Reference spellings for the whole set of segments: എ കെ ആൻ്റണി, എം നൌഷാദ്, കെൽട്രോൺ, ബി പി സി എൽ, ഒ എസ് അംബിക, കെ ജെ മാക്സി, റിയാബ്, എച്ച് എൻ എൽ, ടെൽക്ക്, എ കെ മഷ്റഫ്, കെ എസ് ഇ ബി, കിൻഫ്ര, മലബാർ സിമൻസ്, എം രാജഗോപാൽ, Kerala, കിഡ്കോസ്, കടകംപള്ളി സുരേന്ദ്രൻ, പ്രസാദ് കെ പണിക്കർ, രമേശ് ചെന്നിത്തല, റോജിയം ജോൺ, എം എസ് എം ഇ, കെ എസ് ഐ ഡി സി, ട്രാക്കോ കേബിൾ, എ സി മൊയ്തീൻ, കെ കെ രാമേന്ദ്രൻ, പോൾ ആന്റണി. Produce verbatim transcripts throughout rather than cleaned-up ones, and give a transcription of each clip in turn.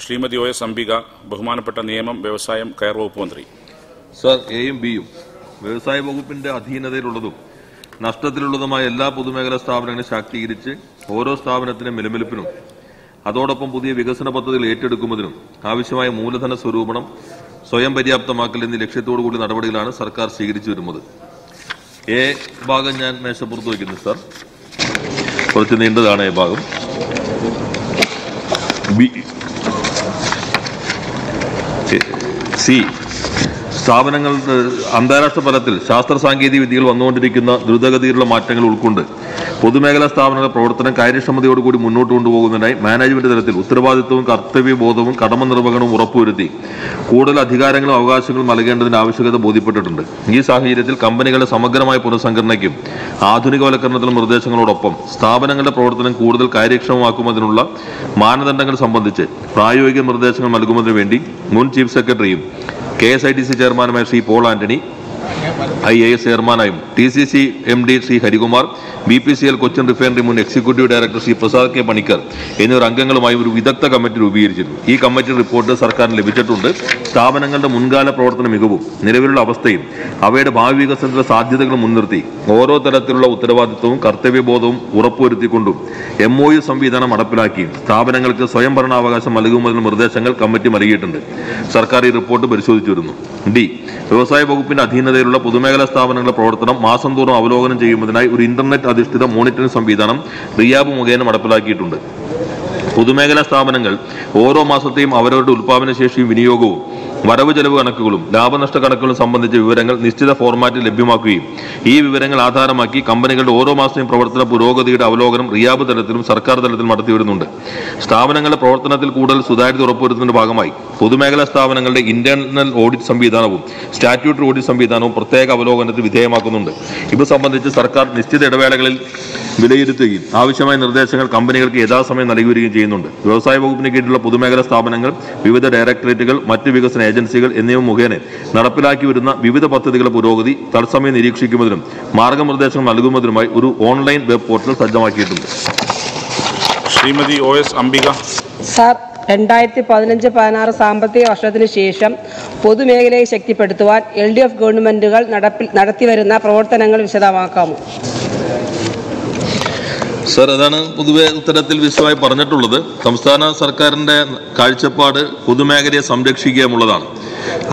Srimati O S Ambika, Bahumanappetta Niyamam, Vyavasayam, Kayar Vakupp Mantri. Sir, A and B, Vyavasaya Vakuppinte Adheenathayilullathu, Nashtathilullathumaya Ella Pothumekhala Sthapanankale Shaktikeerichu, Oro Sthapanathinte Nilamilippinum, Athodoppam Puthiya Vikasana Pathathikal Ettedukkunnathinum, Avashyamaya Moolathana Swarupanam, Swayam Paryaptamakal enni Lakshyathodu Koodi Nadapadikalanu Sarkar Sweekarichu Varunnu. A Bhagam Njan Meshappurthu Vekkunu Sir. Korachu Neendadanu A Bhagam. C. സ്ഥാപനങ്ങൾ അന്താരാഷ്ട്ര തലത്തിൽ ശാസ്ത്ര സാങ്കേതിക വിദ്യകൾ വന്നുകൊണ്ടിരിക്കുന്ന ദ്രുതഗതിയിലുള്ള മാറ്റങ്ങൾ ഉൾക്കൊണ്ട് പൊതുമേഖലാ സ്ഥാപനങ്ങളുടെ പ്രവർത്തനം കാര്യക്ഷമതയോട് കൂടി മുന്നോട്ട് കൊണ്ടുപോകുന്നതിനായി മാനേജ്മെന്റ് തലത്തിൽ ഉത്തരവാദിത്വവും കർത്തവ്യബോധവും കടമ നിർവഹണവും ഉറപ്പുവരുത്തി കൂടുതൽ അധികാരങ്ങളും അവകാശങ്ങളും നൽകേണ്ടതിന്റെ ആവശ്യകത ബോധ്യപ്പെട്ടിട്ടുണ്ട്. ഈ സാഹചര്യത്തിൽ കമ്പനികളുടെ സമഗ്രമായ പുനഃസംഘടനയ്ക്കും ആധുനികവൽക്കരണത്തിലും നിർദ്ദേശങ്ങളോടൊപ്പം സ്ഥാപനങ്ങളുടെ പ്രവർത്തനം കൂടുതൽ കാര്യക്ഷമമാക്കുന്നതിനുള്ള മാനദണ്ഡങ്ങൾ സംബന്ധിച്ച് പ്രായോഗിക നിർദ്ദേശങ്ങൾ നൽകുന്നതിന് വേണ്ടി മുൻ ചീഫ് സെക്രട്ടറിയും K S I T C ചെയർമാനുമായ Shri പോൾ ആന്റണി, I A S ചെയർമാനായും T C C M D Shri Harikumar, B P C L Cochin refinery മുൻ executive director Shri പ്രസാദ് കെ പണിക്കർ എന്നിവർ അംഗങ്ങളുമായി ഒരു വിദഗ്ധ കമ്മിറ്റി രൂപീകരിച്ചിരുന്നു. ഈ കമ്മിറ്റി റിപ്പോർട്ട് സർക്കാരിന് ലഭിച്ചിട്ടുണ്ട്. സ്ഥാപനങ്ങളുടെ മുൻകാല പ്രവർത്തന മികവും നിലവിലുള്ള അവസ്ഥയും അവയുടെ ഭാവി വികസനത്തിലെ സാധ്യതകളും മുൻനിർത്തി ഓരോ തരത്തിലുള്ള ഉത്തരവാദിത്വവും കർത്തവ്യബോധവും ഉറപ്പുവരുത്തിക്കൊണ്ടും എം ഒ യു സംവിധാനം നടപ്പിലാക്കിയും സ്ഥാപനങ്ങൾക്ക് സ്വയം ഭരണാവകാശം നൽകുന്നതിന് നിർദ്ദേശങ്ങൾ കമ്മിറ്റി നൽകിയിട്ടുണ്ട്. സർക്കാർ ഈ റിപ്പോർട്ട് പരിശോധിച്ചു വരുന്നു. ഡി വ്യവസായ വകുപ്പിന്റെ അധീനതയിലുള്ള പൊതുമേഖലാ സ്ഥാപനങ്ങളുടെ പ്രവർത്തനം മാസം തോറും അവലോകനം ചെയ്യുന്നതിനായി ഒരു ഇന്റർനെറ്റ് അധിഷ്ഠിത മോണിറ്ററിംഗ് സംവിധാനം റിയാബ് മുഖേന നടപ്പിലാക്കിയിട്ടുണ്ട്. പൊതുമേഖലാ സ്ഥാപനങ്ങൾ ഓരോ മാസത്തെയും അവരവരുടെ ഉൽപ്പാദനശേഷിയും വിനിയോഗവും വരവ് ചെലവ് കണക്കുകളും ലാഭനഷ്ട കണക്കുകളും സംബന്ധിച്ച വിവരങ്ങൾ നിശ്ചിത ഫോർമാറ്റിൽ ലഭ്യമാക്കുകയും ഈ വിവരങ്ങൾ ആധാരമാക്കി കമ്പനികളുടെ ഓരോ മാസത്തെയും പ്രവർത്തന പുരോഗതിയുടെ അവലോകനം റിയാബ് തലത്തിലും സർക്കാർ തലത്തിലും നടത്തിവരുന്നുണ്ട്. സ്ഥാപനങ്ങളുടെ പ്രവർത്തനത്തിൽ കൂടുതൽ സുതാര്യത ഉറപ്പുവരുത്തുന്നതിന്റെ ഭാഗമായി പൊതുമേഖലാ സ്ഥാപനങ്ങളുടെ ഇന്റേണൽ ഓഡിറ്റ് സംവിധാനവും സ്റ്റാറ്റ്യൂട്ടറി ഓഡിറ്റ് സംവിധാനവും പ്രത്യേക അവലോകനത്തിന് വിധേയമാക്കുന്നുണ്ട്. ഇത് സംബന്ധിച്ച് സർക്കാർ നിശ്ചിത ഇടവേളകളിൽ വിലയിരുത്തുകയും ആവശ്യമായ നിർദ്ദേശങ്ങൾ കമ്പനികൾക്ക് യഥാസമയം നൽകുകയും ചെയ്യുന്നുണ്ട്. വ്യവസായ വകുപ്പിന് കീഴിലുള്ള പൊതുമേഖലാ സ്ഥാപനങ്ങൾ വിവിധ ഡയറക്ടറേറ്റുകൾ മറ്റ് വികസന ഏജൻസികൾ എന്നിവ മുഖേന നടപ്പിലാക്കി വരുന്ന വിവിധ പദ്ധതികളുടെ പുരോഗതി തത്സമയം നിരീക്ഷിക്കുന്നതിനും മാർഗനിർദ്ദേശങ്ങൾ നൽകുന്നതിനുമായി ഒരു ഓൺലൈൻ വെബ് പോർട്ടൽ സജ്ജമാക്കിയിട്ടുണ്ട്. Shrimati ഒ എസ് അംബിക sir, രണ്ടായിരത്തി പതിനഞ്ച് പതിനാറ് സാമ്പത്തിക വർഷത്തിന് ശേഷം പൊതുമേഖലയെ ശക്തിപ്പെടുത്തുവാൻ എൽ ഡി എഫ് ഗവൺമെന്റുകൾ നടത്തിവരുന്ന പ്രവർത്തനങ്ങൾ വിശദമാക്കാമോ? സാർ, അതാണ് പൊതുവെ ഉത്തരത്തിൽ വിശദമായി പറഞ്ഞിട്ടുള്ളത്. സംസ്ഥാന സർക്കാരിൻ്റെ കാഴ്ചപ്പാട് പൊതുമേഖലയെ സംരക്ഷിക്കുക എന്നുള്ളതാണ്.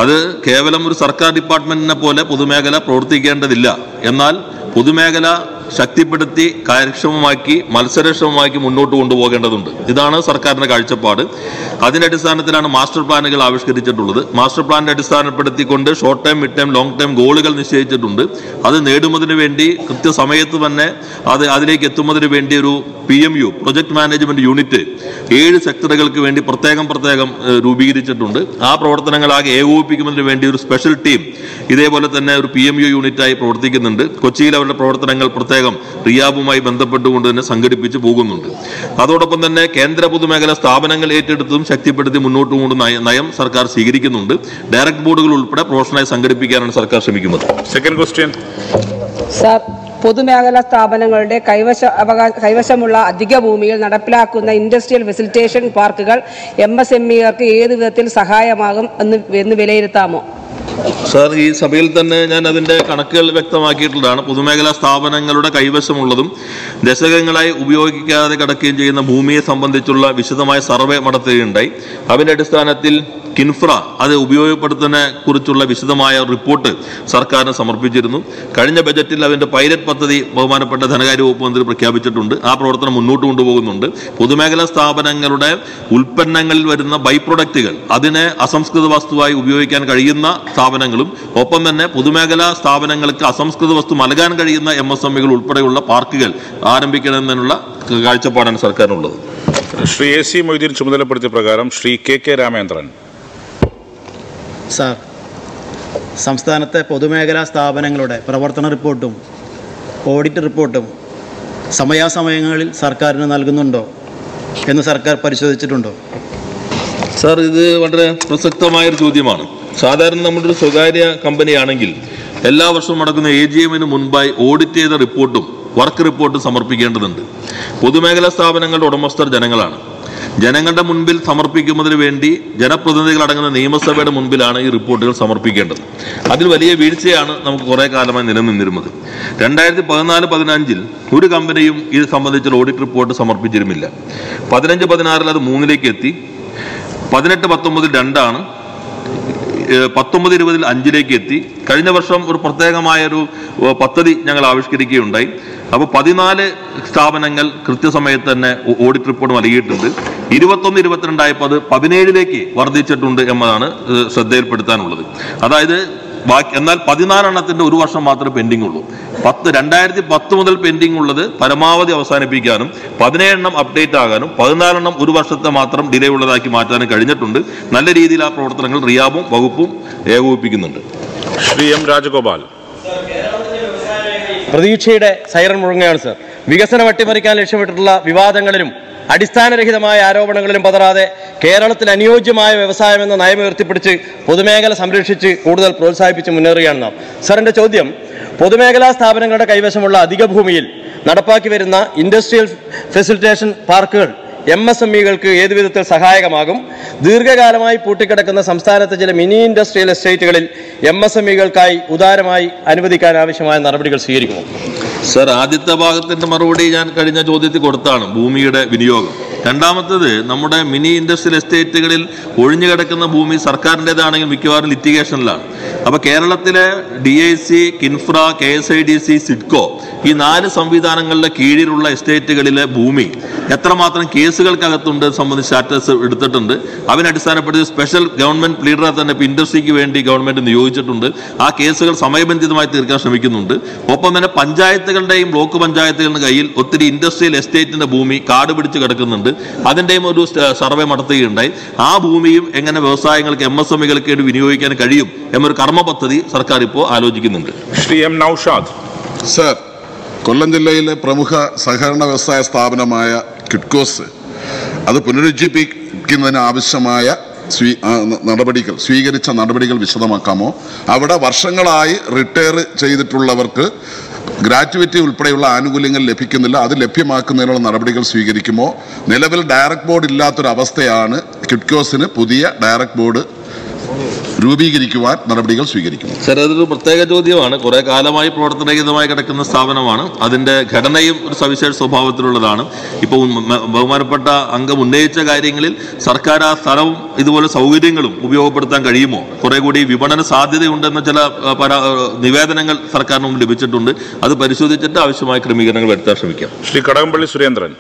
അത് കേവലം ഒരു സർക്കാർ ഡിപ്പാർട്ട്മെന്റിനെ പോലെ പൊതുമേഖല പ്രവർത്തിക്കേണ്ടതില്ല. എന്നാൽ പൊതുമേഖല ശക്തിപ്പെടുത്തി കാര്യക്ഷമമാക്കി മത്സരക്ഷമമാക്കി മുന്നോട്ട് കൊണ്ടുപോകേണ്ടതുണ്ട്. ഇതാണ് സർക്കാരിൻ്റെ കാഴ്ചപ്പാട്. അതിൻ്റെ അടിസ്ഥാനത്തിലാണ് മാസ്റ്റർ പ്ലാനുകൾ ആവിഷ്കരിച്ചിട്ടുള്ളത്. മാസ്റ്റർ പ്ലാനിൻ്റെ അടിസ്ഥാനപ്പെടുത്തിക്കൊണ്ട് short time, mid time, long time ഗോളുകൾ നിശ്ചയിച്ചിട്ടുണ്ട്. അത് നേടുന്നതിന് വേണ്ടി കൃത്യസമയത്ത് തന്നെ അത് അതിലേക്ക് എത്തുന്നതിന് വേണ്ടി ഒരു P M U project management unit ഏഴ് സെക്ടറുകൾക്ക് വേണ്ടി പ്രത്യേകം പ്രത്യേകം രൂപീകരിച്ചിട്ടുണ്ട്. ആ പ്രവർത്തനങ്ങളാകെ ഏകോപിപ്പിക്കുന്നതിന് വേണ്ടി ഒരു സ്പെഷ്യൽ ടീം ഇതേപോലെ തന്നെ ഒരു പി എം യു യൂണിറ്റായി പ്രവർത്തിക്കുന്നുണ്ട്. കൊച്ചിയിൽ അവരുടെ പ്രവർത്തനങ്ങൾ പ്രത്യേകം റിയാബുമായി ബന്ധപ്പെട്ടുകൊണ്ട് തന്നെ സംഘടിപ്പിച്ചു പോകുന്നുണ്ട്. അതോടൊപ്പം തന്നെ കേന്ദ്ര പൊതുമേഖലാ സ്ഥാപനങ്ങൾ ഏറ്റെടുത്തും ശക്തിപ്പെടുത്തി മുന്നോട്ട് കൊണ്ടുപോകുന്ന നയം സർക്കാർ സ്വീകരിക്കുന്നുണ്ട്. ഡയറക്ട് ബോർഡുകൾ ഉൾപ്പെടെ പ്രൊഫഷനായി സംഘടിപ്പിക്കാനാണ് സർക്കാർ ശ്രമിക്കുന്നത്. സെക്കൻഡ് ക്വസ്റ്റ്യൻ സാർ, പൊതുമേഖലാ സ്ഥാപനങ്ങളുടെ കൈവശ കൈവശമുള്ള അധിക ഭൂമിയിൽ നടപ്പിലാക്കുന്ന ഇൻഡസ്ട്രിയൽ ഫെസിലിറ്റേഷൻ പാർക്കുകൾ എം എസ് എം ഇകൾക്ക് ഏത് വിധത്തിൽ സഹായമാകും എന്ന് എന്ന് വിലയിരുത്താമോ? സാർ, ഈ സഭയിൽ തന്നെ ഞാൻ അതിൻ്റെ കണക്കുകൾ വ്യക്തമാക്കിയിട്ടുള്ളതാണ്. പൊതുമേഖലാ സ്ഥാപനങ്ങളുടെ കൈവശമുള്ളതും ദശകങ്ങളായി ഉപയോഗിക്കാതെ കിടക്കുകയും ചെയ്യുന്ന ഭൂമിയെ സംബന്ധിച്ചുള്ള വിശദമായ സർവേ നടത്തുകയുണ്ടായി. അതിൻ്റെ അടിസ്ഥാനത്തിൽ കിൻഫ്ര അത് ഉപയോഗപ്പെടുത്തുന്നതിനെ കുറിച്ചുള്ള വിശദമായ റിപ്പോർട്ട് സർക്കാരിന് സമർപ്പിച്ചിരുന്നു. കഴിഞ്ഞ ബജറ്റിൽ അതിൻ്റെ പൈലറ്റ് പദ്ധതി ബഹുമാനപ്പെട്ട ധനകാര്യ വകുപ്പ് മന്ത്രി പ്രഖ്യാപിച്ചിട്ടുണ്ട്. ആ പ്രവർത്തനം മുന്നോട്ട് കൊണ്ടുപോകുന്നുണ്ട്. പൊതുമേഖലാ സ്ഥാപനങ്ങളുടെ ഉൽപ്പന്നങ്ങളിൽ വരുന്ന ബൈ പ്രൊഡക്റ്റുകൾ അതിനെ അസംസ്കൃത വസ്തുവായി ഉപയോഗിക്കാൻ കഴിയുന്ന സ്ഥാപനങ്ങളും ഒപ്പം തന്നെ പൊതുമേഖലാ സ്ഥാപനങ്ങൾക്ക് അസംസ്കൃത വസ്തു നൽകാൻ കഴിയുന്ന എം എസ് എം ഇകൾ ഉൾപ്പെടെയുള്ള പാർക്കുകൾ ആരംഭിക്കണമെന്നുള്ള കാഴ്ചപ്പാടാണ് സർക്കാരിനുള്ളത്. ശ്രീ എ സി മൊയ്തീൻ ചുമതലപ്പെടുത്തിയ പ്രകാരം Shri കെ കെ രാമേന്ദ്രൻ. Sir, സംസ്ഥാനത്തെ പൊതുമേഖലാ സ്ഥാപനങ്ങളുടെ പ്രവർത്തന റിപ്പോർട്ടും ഓഡിറ്റ് റിപ്പോർട്ടും സമയാസമയങ്ങളിൽ സർക്കാരിന് നൽകുന്നുണ്ടോ എന്ന് സർക്കാർ പരിശോധിച്ചിട്ടുണ്ടോ? സാർ, ഇത് വളരെ പ്രസക്തമായൊരു ചോദ്യമാണ്. സാധാരണ നമ്മുടെ ഒരു സ്വകാര്യ കമ്പനിയാണെങ്കിൽ എല്ലാ വർഷവും നടക്കുന്ന എ ജി എമ്മിന് മുൻപായി ഓഡിറ്റ് ചെയ്ത റിപ്പോർട്ടും വർക്ക് റിപ്പോർട്ടും സമർപ്പിക്കേണ്ടതുണ്ട്. പൊതുമേഖലാ സ്ഥാപനങ്ങളുടെ ഉടമസ്ഥർ ജനങ്ങളാണ്. ജനങ്ങളുടെ മുൻപിൽ സമർപ്പിക്കുന്നതിന് വേണ്ടി ജനപ്രതിനിധികൾ അടങ്ങുന്ന നിയമസഭയുടെ മുൻപിലാണ് ഈ റിപ്പോർട്ടുകൾ സമർപ്പിക്കേണ്ടത്. അതിൽ വലിയ വീഴ്ചയാണ് നമുക്ക് കുറേ കാലമായി നിലനിന്നിരുന്നത്. രണ്ടായിരത്തി പതിനാല് പതിനഞ്ചിൽ ഒരു കമ്പനിയും ഇത് സംബന്ധിച്ചുള്ള ഓഡിറ്റ് റിപ്പോർട്ട് സമർപ്പിച്ചിരുന്നില്ല. പതിനഞ്ച് പതിനാറിൽ അത് മൂന്നിലേക്ക് എത്തി, പതിനെട്ട് പത്തൊമ്പതിൽ രണ്ടാണ്, പത്തൊമ്പത് ഇരുപതിൽ അഞ്ചിലേക്ക് എത്തി. കഴിഞ്ഞ വർഷം ഒരു പ്രത്യേകമായൊരു പദ്ധതി ഞങ്ങൾ ആവിഷ്കരിക്കുകയുണ്ടായി. അപ്പോൾ പതിനാല് സ്ഥാപനങ്ങൾ കൃത്യസമയത്ത് തന്നെ ഓഡിറ്റ് റിപ്പോർട്ട് നൽകിയിട്ടുണ്ട്. ഇരുപത്തൊന്ന് ഇരുപത്തിരണ്ടായപ്പോൾ അത് പതിനേഴിലേക്ക് വർദ്ധിച്ചിട്ടുണ്ട് എന്നതാണ് ശ്രദ്ധയിൽപ്പെടുത്താനുള്ളത്. അതായത് ബാക്കി എന്നാൽ പതിനാലെണ്ണത്തിൻ്റെ ഒരു വർഷം മാത്രമേ പെൻഡിങ് ഉള്ളൂ. പത്ത് രണ്ടായിരത്തി പത്ത് മുതൽ പെൻഡിങ് ഉള്ളത് പരമാവധി അവസാനിപ്പിക്കാനും പതിനേഴെണ്ണം അപ്ഡേറ്റ് ആകാനും പതിനാലെണ്ണം ഒരു വർഷത്തെ മാത്രം ഡിലേ ഉള്ളതാക്കി മാറ്റാനും കഴിഞ്ഞിട്ടുണ്ട്. നല്ല രീതിയിൽ ആ പ്രവർത്തനങ്ങൾ റിയാബും വകുപ്പും ഏകോപിപ്പിക്കുന്നുണ്ട്. ശ്രീ എം രാജഗോപാൽ, പ്രതീക്ഷയുടെ സൈറൺ മുഴങ്ങുകയാണ് സർ. വികസനം അട്ടിമറിക്കാൻ ലക്ഷ്യമിട്ടിട്ടുള്ള വിവാദങ്ങളിലും അടിസ്ഥാനരഹിതമായ ആരോപണങ്ങളിലും പതറാതെ കേരളത്തിൽ അനുയോജ്യമായ വ്യവസായം എന്ന നയം ഉയർത്തിപ്പിടിച്ച് പൊതുമേഖല സംരക്ഷിച്ച് കൂടുതൽ പ്രോത്സാഹിപ്പിച്ച് മുന്നേറുകയാണ് നാം. സർ, എൻ്റെ ചോദ്യം, പൊതുമേഖലാ സ്ഥാപനങ്ങളുടെ കൈവശമുള്ള അധിക ഭൂമിയിൽ നടപ്പാക്കി വരുന്ന ഇൻഡസ്ട്രിയൽ ഫെസിലിറ്റേഷൻ പാർക്കുകൾ എം എസ് എം ഇകൾക്ക് ഏതു വിധത്തിൽ സഹായകമാകും? ദീർഘകാലമായി പൂട്ടിക്കിടക്കുന്ന സംസ്ഥാനത്തെ ചില മിനി ഇൻഡസ്ട്രിയൽ എസ്റ്റേറ്റുകളിൽ എം എസ് എം ഇകൾക്കായി ഉദാരമായി അനുവദിക്കാൻ ആവശ്യമായ നടപടികൾ സ്വീകരിക്കുമോ? സർ, ആദ്യത്തെ ഭാഗത്തിൻ്റെ മറുപടി ഞാൻ കഴിഞ്ഞ ചോദ്യത്തിൽ കൊടുത്താണ്, ഭൂമിയുടെ വിനിയോഗം. രണ്ടാമത്തേത്, നമ്മുടെ മിനി ഇൻഡസ്ട്രിയൽ എസ്റ്റേറ്റുകളിൽ ഒഴിഞ്ഞു കിടക്കുന്ന ഭൂമി സർക്കാരിൻ്റേതാണെങ്കിൽ മിക്കവാറും ലിറ്റിഗേഷനിലാണ്. അപ്പോൾ കേരളത്തിലെ D I C, കിൻഫ്ര, കെ എസ് ഐ ഡി സി, SIDCO ഈ നാല് സംവിധാനങ്ങളുടെ കീഴിലുള്ള എസ്റ്റേറ്റുകളിലെ ഭൂമി എത്രമാത്രം കേസുകൾക്കകത്തുണ്ട് സംബന്ധിച്ച് സ്റ്റാറ്റസ് എടുത്തിട്ടുണ്ട്. അതിനടിസ്ഥാനപ്പെടുത്തി സ്പെഷ്യൽ ഗവൺമെൻറ് ലീഡറെ തന്നെ ഇപ്പോൾ ഇൻഡസ്ട്രിക്ക് വേണ്ടി ഗവൺമെൻറ് നിയോഗിച്ചിട്ടുണ്ട്. ആ കേസുകൾ സമയബന്ധിതമായി തീർക്കാൻ ശ്രമിക്കുന്നുണ്ട്. ഒപ്പം തന്നെ പഞ്ചായത്തുകളുടെയും ബ്ലോക്ക് പഞ്ചായത്തുകളുടെ കയ്യിൽ ഒത്തിരി ഇൻഡസ്ട്രിയൽ എസ്റ്റേറ്റിൻ്റെ ഭൂമി കാട് പിടിച്ച് കിടക്കുന്നുണ്ട്. അതിൻ്റെയും ഒരു സർവേ നടത്തുകയുണ്ടായി. ആ ഭൂമിയും എങ്ങനെ വ്യവസായങ്ങൾക്ക് എം എസ് എം ഇകൾക്ക് വേണ്ടി വിനിയോഗിക്കാൻ കഴിയും എന്നൊരു കർമ്മ പദ്ധതി സർക്കാർ ഇപ്പോൾ ആലോചിക്കുന്നുണ്ട്. ശ്രീ എം നൌഷാദ്. സർ, കൊല്ലം ജില്ലയിലെ പ്രമുഖ സഹകരണ വ്യവസായ സ്ഥാപനമായ കിഡ്കോസ് അത് പുനരുജ്ജീവിപ്പിക്കുന്നതിന് ആവശ്യമായ സ്വീ നടപടികൾ സ്വീകരിച്ച നടപടികൾ വിശദമാക്കാമോ? അവിടെ വർഷങ്ങളായി റിട്ടയർ ചെയ്തിട്ടുള്ളവർക്ക് ഗ്രാറ്റുവിറ്റി ഉൾപ്പെടെയുള്ള ആനുകൂല്യങ്ങൾ ലഭിക്കുന്നില്ല. അത് ലഭ്യമാക്കുന്നതിനുള്ള നടപടികൾ സ്വീകരിക്കുമോ? നിലവിൽ ഡയറക്റ്റ് ബോർഡ് ഇല്ലാത്തൊരവസ്ഥയാണ്. കിഡ്കോസിന് പുതിയ ഡയറക്റ്റ് ബോർഡ് രൂപീകരിക്കുവാൻ നടപടികൾ സ്വീകരിക്കുന്നു. സാർ, അതൊരു പ്രത്യേക ചോദ്യമാണ്. കുറേ കാലമായി പ്രവർത്തനരഹിതമായി കിടക്കുന്ന സ്ഥാപനമാണ്. അതിൻ്റെ ഘടനയും ഒരു സവിശേഷ സ്വഭാവത്തിലുള്ളതാണ്. ഇപ്പോൾ ബഹുമാനപ്പെട്ട അംഗം ഉന്നയിച്ച കാര്യങ്ങളിൽ സർക്കാർ ആ സ്ഥലവും ഇതുപോലെ സൗകര്യങ്ങളും ഉപയോഗപ്പെടുത്താൻ കഴിയുമോ, കുറേ കൂടി വിപണന സാധ്യതയുണ്ടെന്ന ചില പരാ നിവേദനങ്ങൾ സർക്കാരിന് മുമ്പ് ലഭിച്ചിട്ടുണ്ട്. അത് പരിശോധിച്ചിട്ട് ആവശ്യമായ ക്രമീകരണങ്ങൾ വരുത്താൻ ശ്രമിക്കാം. ശ്രീ കടകംപള്ളി സുരേന്ദ്രൻ.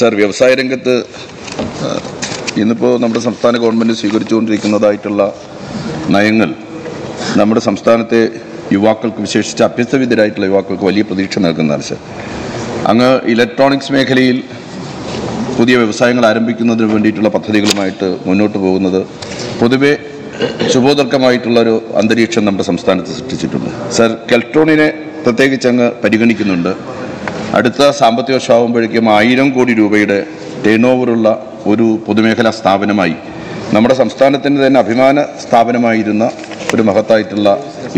സാർ, വ്യവസായ രംഗത്ത് ഇന്നിപ്പോൾ നമ്മുടെ സംസ്ഥാന ഗവൺമെൻറ് സ്വീകരിച്ചുകൊണ്ടിരിക്കുന്നതായിട്ടുള്ള നയങ്ങൾ നമ്മുടെ സംസ്ഥാനത്തെ യുവാക്കൾക്ക്, വിശേഷിച്ച് അഭ്യസ്തവിദ്യരായിട്ടുള്ള യുവാക്കൾക്ക് വലിയ പ്രതീക്ഷ നൽകുന്നതാണ്. സാർ, അങ്ങ് ഇലക്ട്രോണിക്സ് മേഖലയിൽ പുതിയ വ്യവസായങ്ങൾ ആരംഭിക്കുന്നതിന് വേണ്ടിയിട്ടുള്ള പദ്ധതികളുമായിട്ട് മുന്നോട്ട് പോകുന്നത് പൊതുവെ ശുഭോദർക്കമായിട്ടുള്ളൊരു അന്തരീക്ഷം നമ്മുടെ സംസ്ഥാനത്ത് സൃഷ്ടിച്ചിട്ടുണ്ട്. സാർ, കെൽട്രോണിനെ പ്രത്യേകിച്ച് അങ്ങ് പരിഗണിക്കുന്നുണ്ട്. അടുത്ത സാമ്പത്തിക വർഷമാകുമ്പോഴേക്കും ആയിരം കോടി രൂപയുടെ ടേൺ ഓവറുള്ള ഒരു പൊതുമേഖലാ സ്ഥാപനമായി നമ്മുടെ സംസ്ഥാനത്തിൻ്റെ തന്നെ അഭിമാന സ്ഥാപനമായിരുന്ന ഒരു മഹത്തായിട്ടുള്ള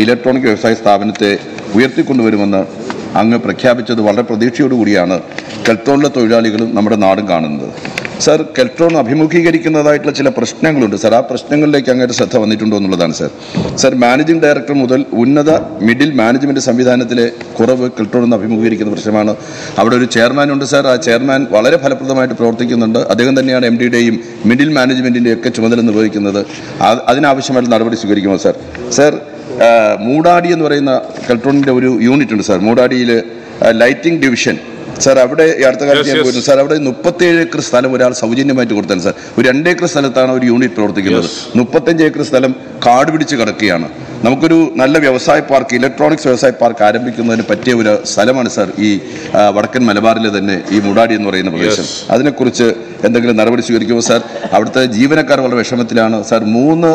ഇലക്ട്രോണിക് വ്യവസായ സ്ഥാപനത്തെ ഉയർത്തിക്കൊണ്ടുവരുമെന്ന് അങ്ങ് പ്രഖ്യാപിച്ചത് വളരെ പ്രതീക്ഷയോടുകൂടിയാണ് കെൽട്രോണിലെ തൊഴിലാളികളും നമ്മുടെ നാടും കാണുന്നത്. സാർ, കെൽട്രോൺ അഭിമുഖീകരിക്കുന്നതായിട്ടുള്ള ചില പ്രശ്നങ്ങളുണ്ട്. സാർ, ആ പ്രശ്നങ്ങളിലേക്ക് അങ്ങേരെ ശ്രദ്ധ വന്നിട്ടുണ്ടോ എന്നുള്ളതാണ്. സാർ സാർ മാനേജിംഗ് ഡയറക്ടർ മുതൽ ഉന്നത മിഡിൽ മാനേജ്മെൻറ്റ് സംവിധാനത്തിലെ കുറവ് കെൽട്രോൺ എന്ന് അഭിമുഖീകരിക്കുന്ന പ്രശ്നമാണ്. അവിടെ ഒരു ചെയർമാനുണ്ട്. സാർ, ആ ചെയർമാൻ വളരെ ഫലപ്രദമായിട്ട് പ്രവർത്തിക്കുന്നുണ്ട്. അദ്ദേഹം തന്നെയാണ് എം ഡിയുടെയും മിഡിൽ മാനേജ്മെൻറ്റിൻ്റെയും ഒക്കെ ചുമതല നിർവഹിക്കുന്നത്. അതിനാവശ്യമായിട്ട് നടപടി സ്വീകരിക്കുമോ? സാർ സാർ മൂടാടി എന്ന് പറയുന്ന കെൽട്രോണിൻ്റെ ഒരു യൂണിറ്റ് ഉണ്ട്. സാർ, മൂടാടിയിൽ ലൈറ്റിംഗ് ഡിവിഷൻ. സാർ, അവിടെ അടുത്ത കാലത്ത് ഞാൻ പോയിരുന്നു. സാർ, അവിടെ മുപ്പത്തേഴ് ഏക്കർ സ്ഥലം ഒരാൾ സൗജന്യമായിട്ട് കൊടുത്താണ്. സാർ, ഒരു രണ്ട് ഏക്കർ സ്ഥലത്താണ് ഒരു യൂണിറ്റ് പ്രവർത്തിക്കുന്നത്. മുപ്പത്തഞ്ച് ഏക്കർ സ്ഥലം കാട് പിടിച്ച് കിടക്കുകയാണ്. നമുക്കൊരു നല്ല വ്യവസായ പാർക്ക്, ഇലക്ട്രോണിക്സ് വ്യവസായ പാർക്ക് ആരംഭിക്കുന്നതിന് പറ്റിയ ഒരു സ്ഥലമാണ് സാർ ഈ വടക്കൻ മലബാറിലെ തന്നെ ഈ മുടാടി എന്ന് പറയുന്ന പ്രദേശം. അതിനെക്കുറിച്ച് എന്തെങ്കിലും നടപടി സ്വീകരിക്കുമോ? സാർ, അവിടുത്തെ ജീവനക്കാർ വളരെ വിഷമത്തിലാണ്. സാർ, മൂന്ന്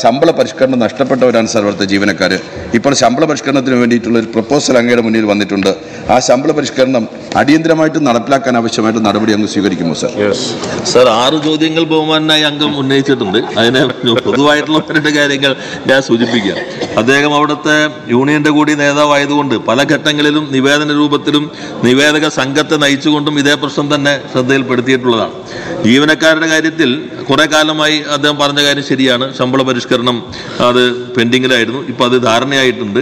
ശമ്പള പരിഷ്കരണം നഷ്ടപ്പെട്ടവരാണ് സാർ അവിടുത്തെ ജീവനക്കാർ. ഇപ്പോൾ ശമ്പള പരിഷ്കരണത്തിന് വേണ്ടിയിട്ടുള്ള ഒരു പ്രപ്പോസൽ അങ്ങയുടെ മുന്നിൽ വന്നിട്ടുണ്ട്. ആ ശമ്പള പരിഷ്കരണം അടിയന്തരമായിട്ട് നടപ്പിലാക്കാൻ ആവശ്യമായിട്ട് നടപടി അങ്ങ് സ്വീകരിക്കുമോ സർ? സർ, ആറ് ചോദ്യങ്ങൾ ബഹുമാനായ അംഗം ഉന്നയിച്ചിട്ടുണ്ട്. അതിനെ പൊതുവായിട്ടുള്ള രണ്ട് കാര്യങ്ങൾ ഞാൻ സൂചിപ്പിക്കാം. അദ്ദേഹം അവിടുത്തെ യൂണിയന്റെ കൂടി നേതാവായതുകൊണ്ട് പല ഘട്ടങ്ങളിലും നിവേദന രൂപത്തിലും നിവേദക സംഘത്തെ നയിച്ചുകൊണ്ടും ഇതേ പ്രശ്നം തന്നെ ശ്രദ്ധയിൽപ്പെടുത്തിയിട്ടുള്ളതാണ്. ജീവനക്കാരുടെ കാര്യത്തിൽ കുറേ കാലമായി അദ്ദേഹം പറഞ്ഞ കാര്യം ശരിയാണ്. ശമ്പള പരിഷ്കരണം അത് പെൻഡിങ്ങിലായിരുന്നു, ഇപ്പോൾ അത് ധാരണയായിട്ടുണ്ട്.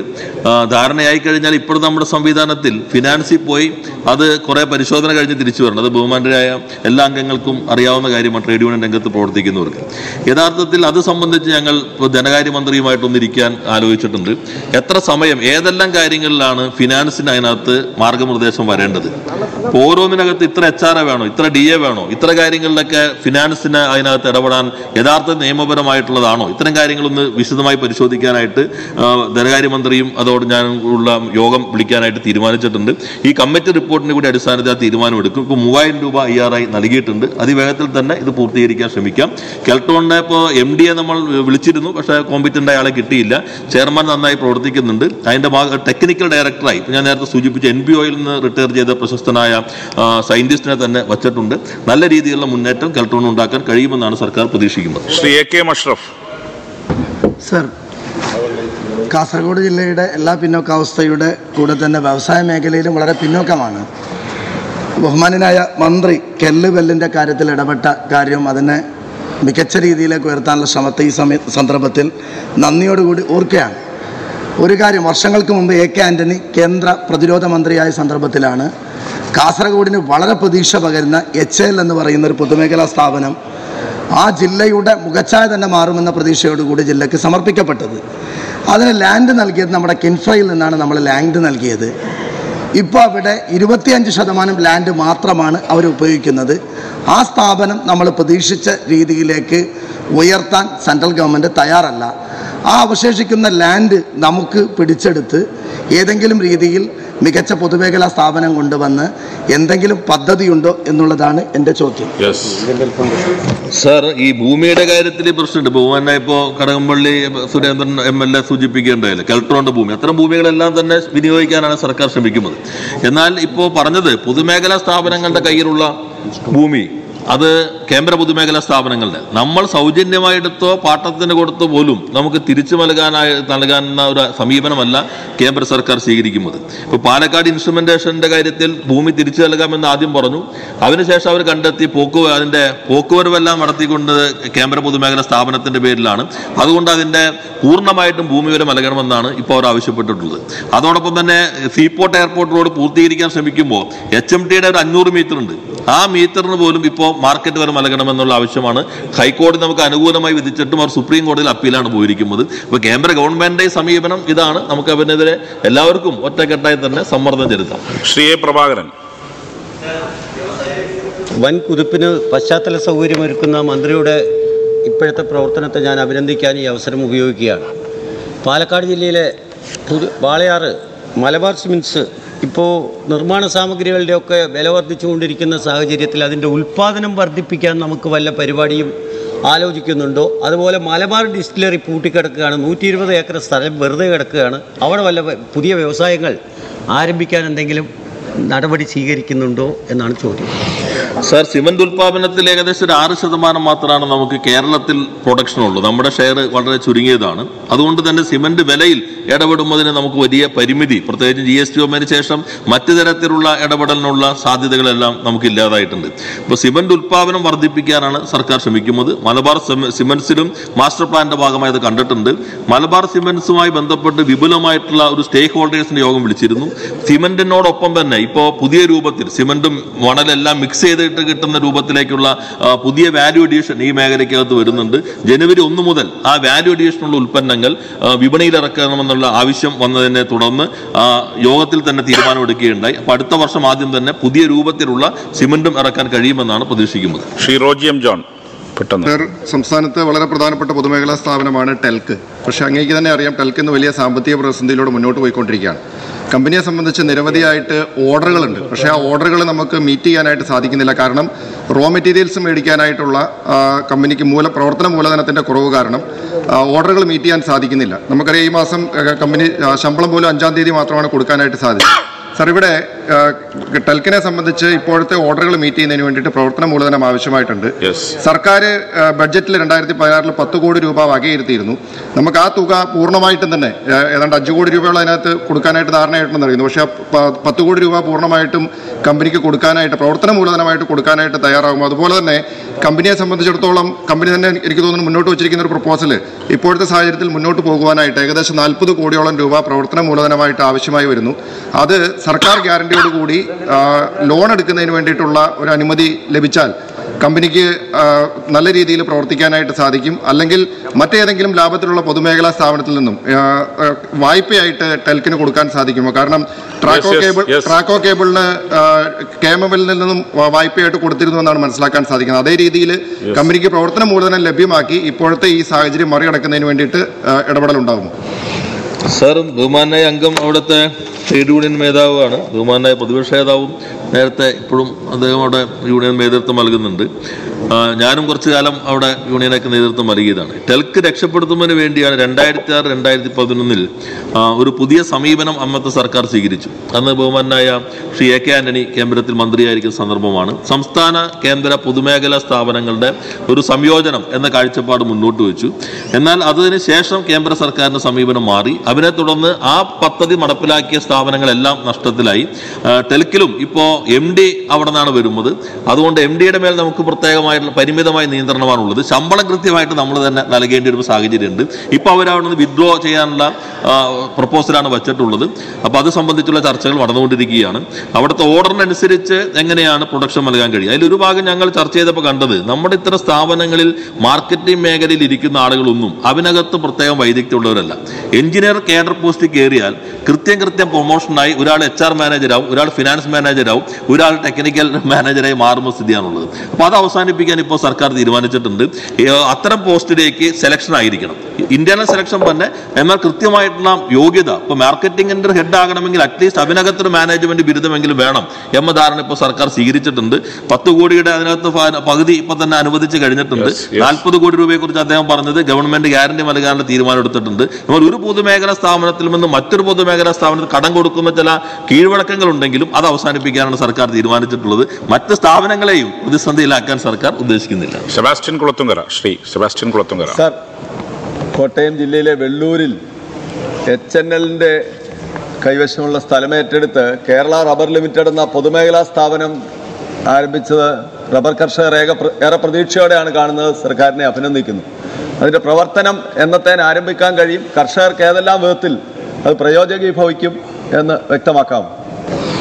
ധാരണയായി കഴിഞ്ഞാൽ ഇപ്പോഴും നമ്മുടെ സംവിധാനത്തിൽ ഫിനാൻസിൽ പോയി അത് കുറേ പരിശോധന കഴിഞ്ഞ് തിരിച്ചു വരണം. അത് ബഹുമാനരായ എല്ലാ അംഗങ്ങൾക്കും അറിയാവുന്ന കാര്യമാണ്, ട്രേഡ് യൂണിയൻ രംഗത്ത് പ്രവർത്തിക്കുന്നവർക്ക്. യഥാർത്ഥത്തിൽ അത് സംബന്ധിച്ച് ഞങ്ങൾ ധനകാര്യമന്ത്രിയുമായിട്ടൊന്നിരിക്കാൻ ആലോചിച്ചിട്ടുണ്ട്. എത്ര സമയം ഏതെല്ലാം കാര്യങ്ങളിലാണ് ഫിനാൻസിന് അതിനകത്ത് മാർഗനിർദ്ദേശം വരേണ്ടത്? ഇപ്പോൾ ഓരോന്നിനകത്ത് ഇത്ര എച്ച് ആർ എ വേണോ, ഇത്ര ഡി എ വേണോ, ഇത്ര കാര്യങ്ങളിലൊക്കെ ഫിനാൻസിന് അതിനകത്ത് ഇടപെടാൻ യഥാർത്ഥ നിയമപരമായിട്ടുള്ളതാണോ? ഇത്തരം കാര്യങ്ങളൊന്ന് വിശദമായി പരിശോധിക്കാനായിട്ട് ധനകാര്യമന്ത്രിയും അതോട് ഞാൻ ഉള്ള യോഗം വിളിക്കാനായിട്ട് തീരുമാനിച്ചിട്ടുണ്ട്. ഈ കമ്മിറ്റി റിപ്പോർട്ടിന് കൂടി അടിസ്ഥാനത്തിൽ ആ തീരുമാനമെടുക്കും. ഇപ്പോൾ മൂവായിരം രൂപ ഇ ആർ ആയി നൽകിയിട്ടുണ്ട്. അതിവേഗത്തിൽ തന്നെ ഇത് പൂർത്തീകരിക്കാൻ ശ്രമിക്കാം. കെൽട്ടോണിനെ ഇപ്പോൾ എം ഡിയെ നമ്മൾ വിളിച്ചിരുന്നു, പക്ഷേ കോമ്പറ്റൻ്റ് ആയാളെ കിട്ടിയില്ല. ചെയർമാൻ നന്നായി പ്രവർത്തിക്കുന്നുണ്ട്. അതിൻ്റെ ടെക്നിക്കൽ ഡയറക്ടറായി ഞാൻ നേരത്തെ സൂചിപ്പിച്ച എൻ ബി ഒയിൽ നിന്ന് റിട്ടയർ ചെയ്ത പ്രശസ്തനായ സയന്റിസ്റ്റിനെ തന്നെ വച്ചിട്ടുണ്ട്. നല്ല രീതിയിലുള്ള മുന്നേറ്റം കെൽട്ടോൺ ഉണ്ടാക്കാൻ കഴിയുമെന്നാണ് സർക്കാർ പ്രതീക്ഷിക്കുന്നത്. Shri എ കെ മഷ്റഫ്. Sir, Kasaragod ജില്ലയുടെ എല്ലാ പിന്നോക്കാവസ്ഥയുടെ കൂടെ തന്നെ വ്യവസായ മേഖലയിലും വളരെ പിന്നോക്കമാണ്. ബഹുമാനനായ മന്ത്രി കെല്ലുകല്ലിൻ്റെ കാര്യത്തിൽ ഇടപെട്ട കാര്യവും അതിനെ മികച്ച രീതിയിലേക്ക് ഉയർത്താനുള്ള ശ്രമത്തെ ഈ സമയ സന്ദർഭത്തിൽ നന്ദിയോടുകൂടി ഓർക്കുകയാണ്. ഒരു കാര്യം, വർഷങ്ങൾക്ക് മുമ്പ് എ കെ ആൻ്റണി കേന്ദ്ര പ്രതിരോധ മന്ത്രിയായ സന്ദർഭത്തിലാണ് കാസർഗോഡിന് വളരെ പ്രതീക്ഷ പകരുന്ന എച്ച് എൽ എന്ന് പറയുന്ന ഒരു പൊതുമേഖലാ സ്ഥാപനം ആ ജില്ലയുടെ മുഖച്ഛായ തന്നെ മാറുമെന്ന പ്രതീക്ഷയോടുകൂടി ജില്ലയ്ക്ക് സമർപ്പിക്കപ്പെട്ടത്. അതിന് ലാൻഡ് നൽകിയത് നമ്മുടെ കിൻഫ്രയിൽ നിന്നാണ് നമ്മൾ ലാൻഡ് നൽകിയത്. ഇപ്പോൾ അവിടെ ഇരുപത്തിയഞ്ച് ശതമാനം ലാൻഡ് മാത്രമാണ് അവർ ഉപയോഗിക്കുന്നത്. ആ സ്ഥാപനം നമ്മൾ പ്രതീക്ഷിച്ച രീതിയിലേക്ക് ഉയർത്താൻ സെൻട്രൽ ഗവൺമെൻറ് തയ്യാറല്ല. ആ അവശേഷിക്കുന്ന ലാൻഡ് നമുക്ക് പിടിച്ചെടുത്ത് ഏതെങ്കിലും രീതിയിൽ മികച്ച പൊതുമേഖലാ സ്ഥാപനം കൊണ്ടുവന്ന് എന്തെങ്കിലും പദ്ധതിയുണ്ടോ എന്നുള്ളതാണ് എൻ്റെ ചോദ്യം. സാർ, ഈ ഭൂമിയുടെ കാര്യത്തിൽ പ്രശ്നമുണ്ട്. ഭൂമി ഇപ്പോൾ കടകംപള്ളി സുരേന്ദ്രൻ M L A സൂചിപ്പിക്കേണ്ടതല്ലേ, കെൽട്രോണിൻ്റെ ഭൂമി. അത്തരം ഭൂമികളെല്ലാം തന്നെ വിനിയോഗിക്കാനാണ് സർക്കാർ ശ്രമിക്കുന്നത്. എന്നാൽ ഇപ്പോൾ പറഞ്ഞത് പൊതുമേഖലാ സ്ഥാപനങ്ങളുടെ കയ്യിലുള്ള ഭൂമി, അത് കേന്ദ്ര പൊതുമേഖലാ സ്ഥാപനങ്ങളുടെ നമ്മൾ സൗജന്യമായിടത്തോ പാട്ടത്തിന് കൊടുത്തോ പോലും നമുക്ക് തിരിച്ചു നൽകാനായി നൽകാനുള്ള ഒരു സമീപനമല്ല കേന്ദ്ര സർക്കാർ സ്വീകരിക്കുന്നത്. ഇപ്പോൾ പാലക്കാട് ഇൻസ്ട്രുമെൻറ്റേഷൻ്റെ കാര്യത്തിൽ ഭൂമി തിരിച്ചു നൽകാമെന്ന് ആദ്യം പറഞ്ഞു. അതിനുശേഷം അവർ കണ്ടെത്തി പോക്ക് അതിൻ്റെ പോക്കുവരവെല്ലാം നടത്തിക്കൊണ്ട് കേന്ദ്ര പൊതുമേഖലാ സ്ഥാപനത്തിൻ്റെ പേരിലാണ്. അതുകൊണ്ട് അതിൻ്റെ പൂർണ്ണമായിട്ടും ഭൂമി വരെ നൽകണമെന്നാണ് ഇപ്പോൾ അവർ ആവശ്യപ്പെട്ടിട്ടുള്ളത്. അതോടൊപ്പം തന്നെ സീപോർട്ട് എയർപോർട്ട് റോഡ് പൂർത്തീകരിക്കാൻ ശ്രമിക്കുമ്പോൾ എച്ച് എം ടിയുടെ ഒരു അഞ്ഞൂറ് മീറ്റർ ഉണ്ട്. ആ മീറ്ററിന് പോലും ഇപ്പോൾ മാർക്കറ്റ് വരെ നൽകണമെന്നുള്ള ആവശ്യമാണ്. ഹൈക്കോടതി നമുക്ക് അനുകൂലമായി വിധിച്ചിട്ടും അവർ സുപ്രീം കോടതിയിൽ അപ്പീലാണ് പോയിരിക്കുന്നത്. അപ്പോൾ കേന്ദ്ര ഗവൺമെൻറ് സമീപനം ഇതാണ്. നമുക്ക് അവനെതിരെ എല്ലാവർക്കും ഒറ്റക്കെട്ടായി തന്നെ സമ്മർദ്ദം ചെലുത്താം. ശ്രീ പ്രഭാകരൻ. വൻ കുതിപ്പിന് പശ്ചാത്തല സൗകര്യമൊരുക്കുന്ന മന്ത്രിയുടെ ഇപ്പോഴത്തെ പ്രവർത്തനത്തെ ഞാൻ അഭിനന്ദിക്കാൻ ഈ അവസരം ഉപയോഗിക്കുകയാണ്. പാലക്കാട് ജില്ലയിലെ വാളയാറ് മലബാർ സിമൻസ് ഇപ്പോൾ നിർമ്മാണ സാമഗ്രികളുടെയൊക്കെ വില വർദ്ധിച്ചുകൊണ്ടിരിക്കുന്ന സാഹചര്യത്തിൽ അതിൻ്റെ ഉൽപ്പാദനം വർദ്ധിപ്പിക്കാൻ നമുക്ക് വല്ല പരിപാടിയും ആലോചിക്കുന്നുണ്ടോ? അതുപോലെ മലബാർ ഡിസ്റ്റിലറി പൂട്ടിക്കിടക്കുകയാണ്, നൂറ്റി ഇരുപത് ഏക്കർ സ്ഥലം വെറുതെ കിടക്കുകയാണ്. അവിടെ വല്ല പുതിയ വ്യവസായങ്ങൾ ആരംഭിക്കാൻ എന്തെങ്കിലും നടപടി സ്വീകരിക്കുന്നുണ്ടോ എന്നാണ് ചോദ്യം. സാർ, സിമന്റ് ഉൽപാദനത്തിൽ ഏകദേശം ഒരു ആറ് ശതമാനം മാത്രമാണ് നമുക്ക് കേരളത്തിൽ പ്രൊഡക്ഷനുള്ളൂ. നമ്മുടെ ഷെയർ വളരെ ചുരുങ്ങിയതാണ്. അതുകൊണ്ട് തന്നെ സിമന്റ് വിലയിൽ ഇടപെടുന്നതിന് നമുക്ക് വലിയ പരിമിതി, പ്രത്യേകിച്ച് ജി എസ് ടി വന്നതിന് ശേഷം മറ്റു തരത്തിലുള്ള ഇടപെടലിനുള്ള സാധ്യതകളെല്ലാം നമുക്ക് ഇല്ലാതായിട്ടുണ്ട്. ഇപ്പോൾ സിമന്റ് ഉൽപാദനം വർദ്ധിപ്പിക്കാനാണ് സർക്കാർ ശ്രമിക്കുന്നത്. മലബാർ സിമന്റ്സിലും മാസ്റ്റർ പ്ലാനിന്റെ ഭാഗമായി അത് കണ്ടിട്ടുണ്ട്. മലബാർ സിമന്റ്സുമായി ബന്ധപ്പെട്ട് വിപുലമായിട്ടുള്ള ഒരു സ്റ്റേക്ക് ഹോൾഡേഴ്സിന്റെ യോഗം വിളിച്ചിരുന്നു. സിമന്റിനോടൊപ്പം തന്നെ ഇപ്പോൾ പുതിയ രൂപത്തിൽ സിമന്റും മണലെല്ലാം മിക്സ് ചെയ്ത് കിട്ടുന്ന രൂപത്തിലേക്കുള്ള പുതിയ വാല്യൂ അഡീഷൻ ഈ മേഖലയ്ക്കകത്ത് വരുന്നുണ്ട്. ജനുവരി ഒന്ന് മുതൽ ആ വാല്യൂ അഡീഷനുള്ള ഉൽപ്പന്നങ്ങൾ വിപണിയിൽ ഇറക്കണമെന്നുള്ള ആവശ്യം വന്നതിനെ തുടർന്ന് യോഗത്തിൽ തന്നെ തീരുമാനമെടുക്കുകയുണ്ടായി. അപ്പോൾ അടുത്ത വർഷം ആദ്യം തന്നെ പുതിയ രൂപത്തിലുള്ള സിമന്റും ഇറക്കാൻ കഴിയുമെന്നാണ് പ്രതീക്ഷിക്കുന്നത്. ശ്രീ റോജിയം ജോൺ. സംസ്ഥാനത്ത് വളരെ പ്രധാനപ്പെട്ട പൊതുമേഖലാ സ്ഥാപനമാണ് ടെൽക്ക്. പക്ഷേ അങ്ങേക്ക് തന്നെ അറിയാം, ടെൽക്ക് ഇന്ന് വലിയ സാമ്പത്തിക പ്രതിസന്ധിയിലൂടെ മുന്നോട്ട് പോയിക്കൊണ്ടിരിക്കുകയാണ്. Company സംബന്ധിച്ച നിരവധിയായിട്ട് ഓർഡറുകളുണ്ട് പക്ഷേ ആ ഓർഡറുകൾ നമുക്ക് മീറ്റ് ചെയ്യാനായിട്ട് സാധിക്കുന്നില്ല കാരണം raw materials മേടിക്കാനായിട്ടുള്ള കമ്പനിക്ക് മൂല പ്രവർത്തന മൂലധനത്തിന്റെ കുറവ് കാരണം ഓർഡറുകൾ മീറ്റ് ചെയ്യാൻ സാധിക്കുന്നില്ല നമുക്കറിയാം ഈ മാസം കമ്പനി ശമ്പളം പോലും അഞ്ചാം തീയതി മാത്രമാണ് കൊടുക്കാനായിട്ട് സാധിച്ചത് Sir, Telkine സംബന്ധിച്ച് ഇപ്പോഴത്തെ ഓർഡറുകൾ മീറ്റ് ചെയ്യുന്നതിന് വേണ്ടിയിട്ട് പ്രവർത്തന മൂലധനം ആവശ്യമായിട്ടുണ്ട് സർക്കാർ ബഡ്ജറ്റിൽ രണ്ടായിരത്തി പതിനാറ് പത്ത് കോടി രൂപ വകയിരുത്തിയിരുന്നു നമുക്ക് ആ തുക പൂർണ്ണമായിട്ടും തന്നെ ഏതാണ്ട് അഞ്ച് കോടി രൂപയോളം അതിനകത്ത് കൊടുക്കാനായിട്ട് ധാരണയായിട്ടുണ്ടെന്ന് അറിയുന്നു പക്ഷേ പത്ത് കോടി രൂപ പൂർണ്ണമായിട്ടും കമ്പനിക്ക് കൊടുക്കാനായിട്ട് പ്രവർത്തന മൂലധനമായിട്ട് കൊടുക്കാനായിട്ട് തയ്യാറാകും അതുപോലെ തന്നെ കമ്പനിയെ സംബന്ധിച്ചിടത്തോളം കമ്പനി തന്നെ എനിക്ക് തോന്നുന്നു മുന്നോട്ട് വെച്ചിരിക്കുന്ന ഒരു പ്രൊപ്പോസൽ ഇപ്പോഴത്തെ സാഹചര്യത്തിൽ മുന്നോട്ട് പോകുവാനായിട്ട് ഏകദേശം നാൽപ്പത് കോടിയോളം രൂപ പ്രവർത്തന മൂലധനമായിട്ട് ആവശ്യമായി വരുന്നു അത് സർക്കാർ ഗ്യാരണ്ടിയോട് കൂടി ലോൺ എടുക്കുന്നതിന് വേണ്ടിയിട്ടുള്ള ഒരു അനുമതി ലഭിച്ചാൽ കമ്പനിക്ക് നല്ല രീതിയിൽ പ്രവർത്തിക്കാനായിട്ട് സാധിക്കും അല്ലെങ്കിൽ മറ്റേതെങ്കിലും ലാഭത്തിലുള്ള പൊതുമേഖലാ സ്ഥാപനത്തിൽ നിന്നും വായ്പയായിട്ട് ടെൽക്കിന് കൊടുക്കാൻ സാധിക്കുമോ കാരണം ട്രാക്കോ കേബിൾ ട്രാക്കോ കേബിളിന് കെഎംഎമ്മിൽ നിന്നും വായ്പയായിട്ട് കൊടുത്തിരുന്നു എന്നാണ് മനസ്സിലാക്കാൻ സാധിക്കുന്നത് അതേ രീതിയിൽ കമ്പനിക്ക് പ്രവർത്തന മൂലധനം ലഭ്യമാക്കി ഇപ്പോഴത്തെ ഈ സാഹചര്യം മറികടക്കുന്നതിന് വേണ്ടിയിട്ട് ഇടപെടലുണ്ടാകുമോ Sir, Bhumanay Angam out at the trade union Medavan, Bhumanay Padushadav, Nerte Purum, the Union Meda Tamalganandi, Janam Korsialam, out at Union Akaneda Tamaridan. Telkit Exapertum in India, Rendaita, and died the Padunil, Urupudia Samibanam Amata Sarkar Sigirich, Anna Bhumanaya, Shiaka and any Cambra Mandria Sandra Bomana, Samstana, Cambra Pudumagala Stavanangalda, Uru Samyojanam, and the Karichapad Mundutu, and then other than Shasham Cambra Sarkana Samibanam Mari. Abinatodon, up Patadi Matapilaki, Stavanangalam, Nastatilai, Telkilum, Ipo, M D Avadana Vermud, other one M D Mel Namukupurta, Perimida in the Internal, the Shambalakrithi Vita Namur than Allegated Sagid, Ipower out on the withdraw Chayanla, proposal and Vachatulu, about the Sambatula Churchill, what about the Giana, about the order and Siriche, Engana production Malangari. I Lubagan Yangal Church the Paganda, Namaditra Stavanangal, marketing Megari Lidikin Aragulum, Abinagatu Protea Vaidic Todorella. Engineer Cadre posting area, Kritian Kritam promotion, I would have H R manager out, would have finance manager out, would have technical manager, I marmos the another. Pada was signed to begin a post Sarkar, the advantage of the Athram posted a selection idea. Indian selection Pana, Emma Kritimaitna, Yogida, for marketing under head diagram, at least Abinagatra management to be the Mangal Bernam, Yamadar and Posarkar, Sigirichand, Patu Godi, Pagadi, Patana, and the Chigarinatund, Alpha Godi, Kurta, government guarantee Malagana, the Irman, Stavanatulman, the Maturbo, the Magra Stavan, Katango Kumatala, Kirvakangal, other Santa Pigan Sarkar, the advantage of the Matta Stavanangalay, the Sunday Lakan Sarkar, Udeskin. Sebastian Kolotungara, Sri, Sebastian Kolotungara. Sir, Kotem the Lele Veluril, Etchenel de Kayvashanola Stalameted, Kerala Rubber Limited and the Podumagala Stavanam, Arbitra, Rubber Karsha, Era Pradicha and Garner, Sarkarne, Afenanikin. അതിന്റെ പ്രവർത്തനം എന്നതൻ ആരംഭിക്കാൻ കഴിയും കർഷകർ കേരള വേത്തിൽ അത് പ്രയോജനീയമാക്കും എന്ന് വ്യക്തമാക്കാം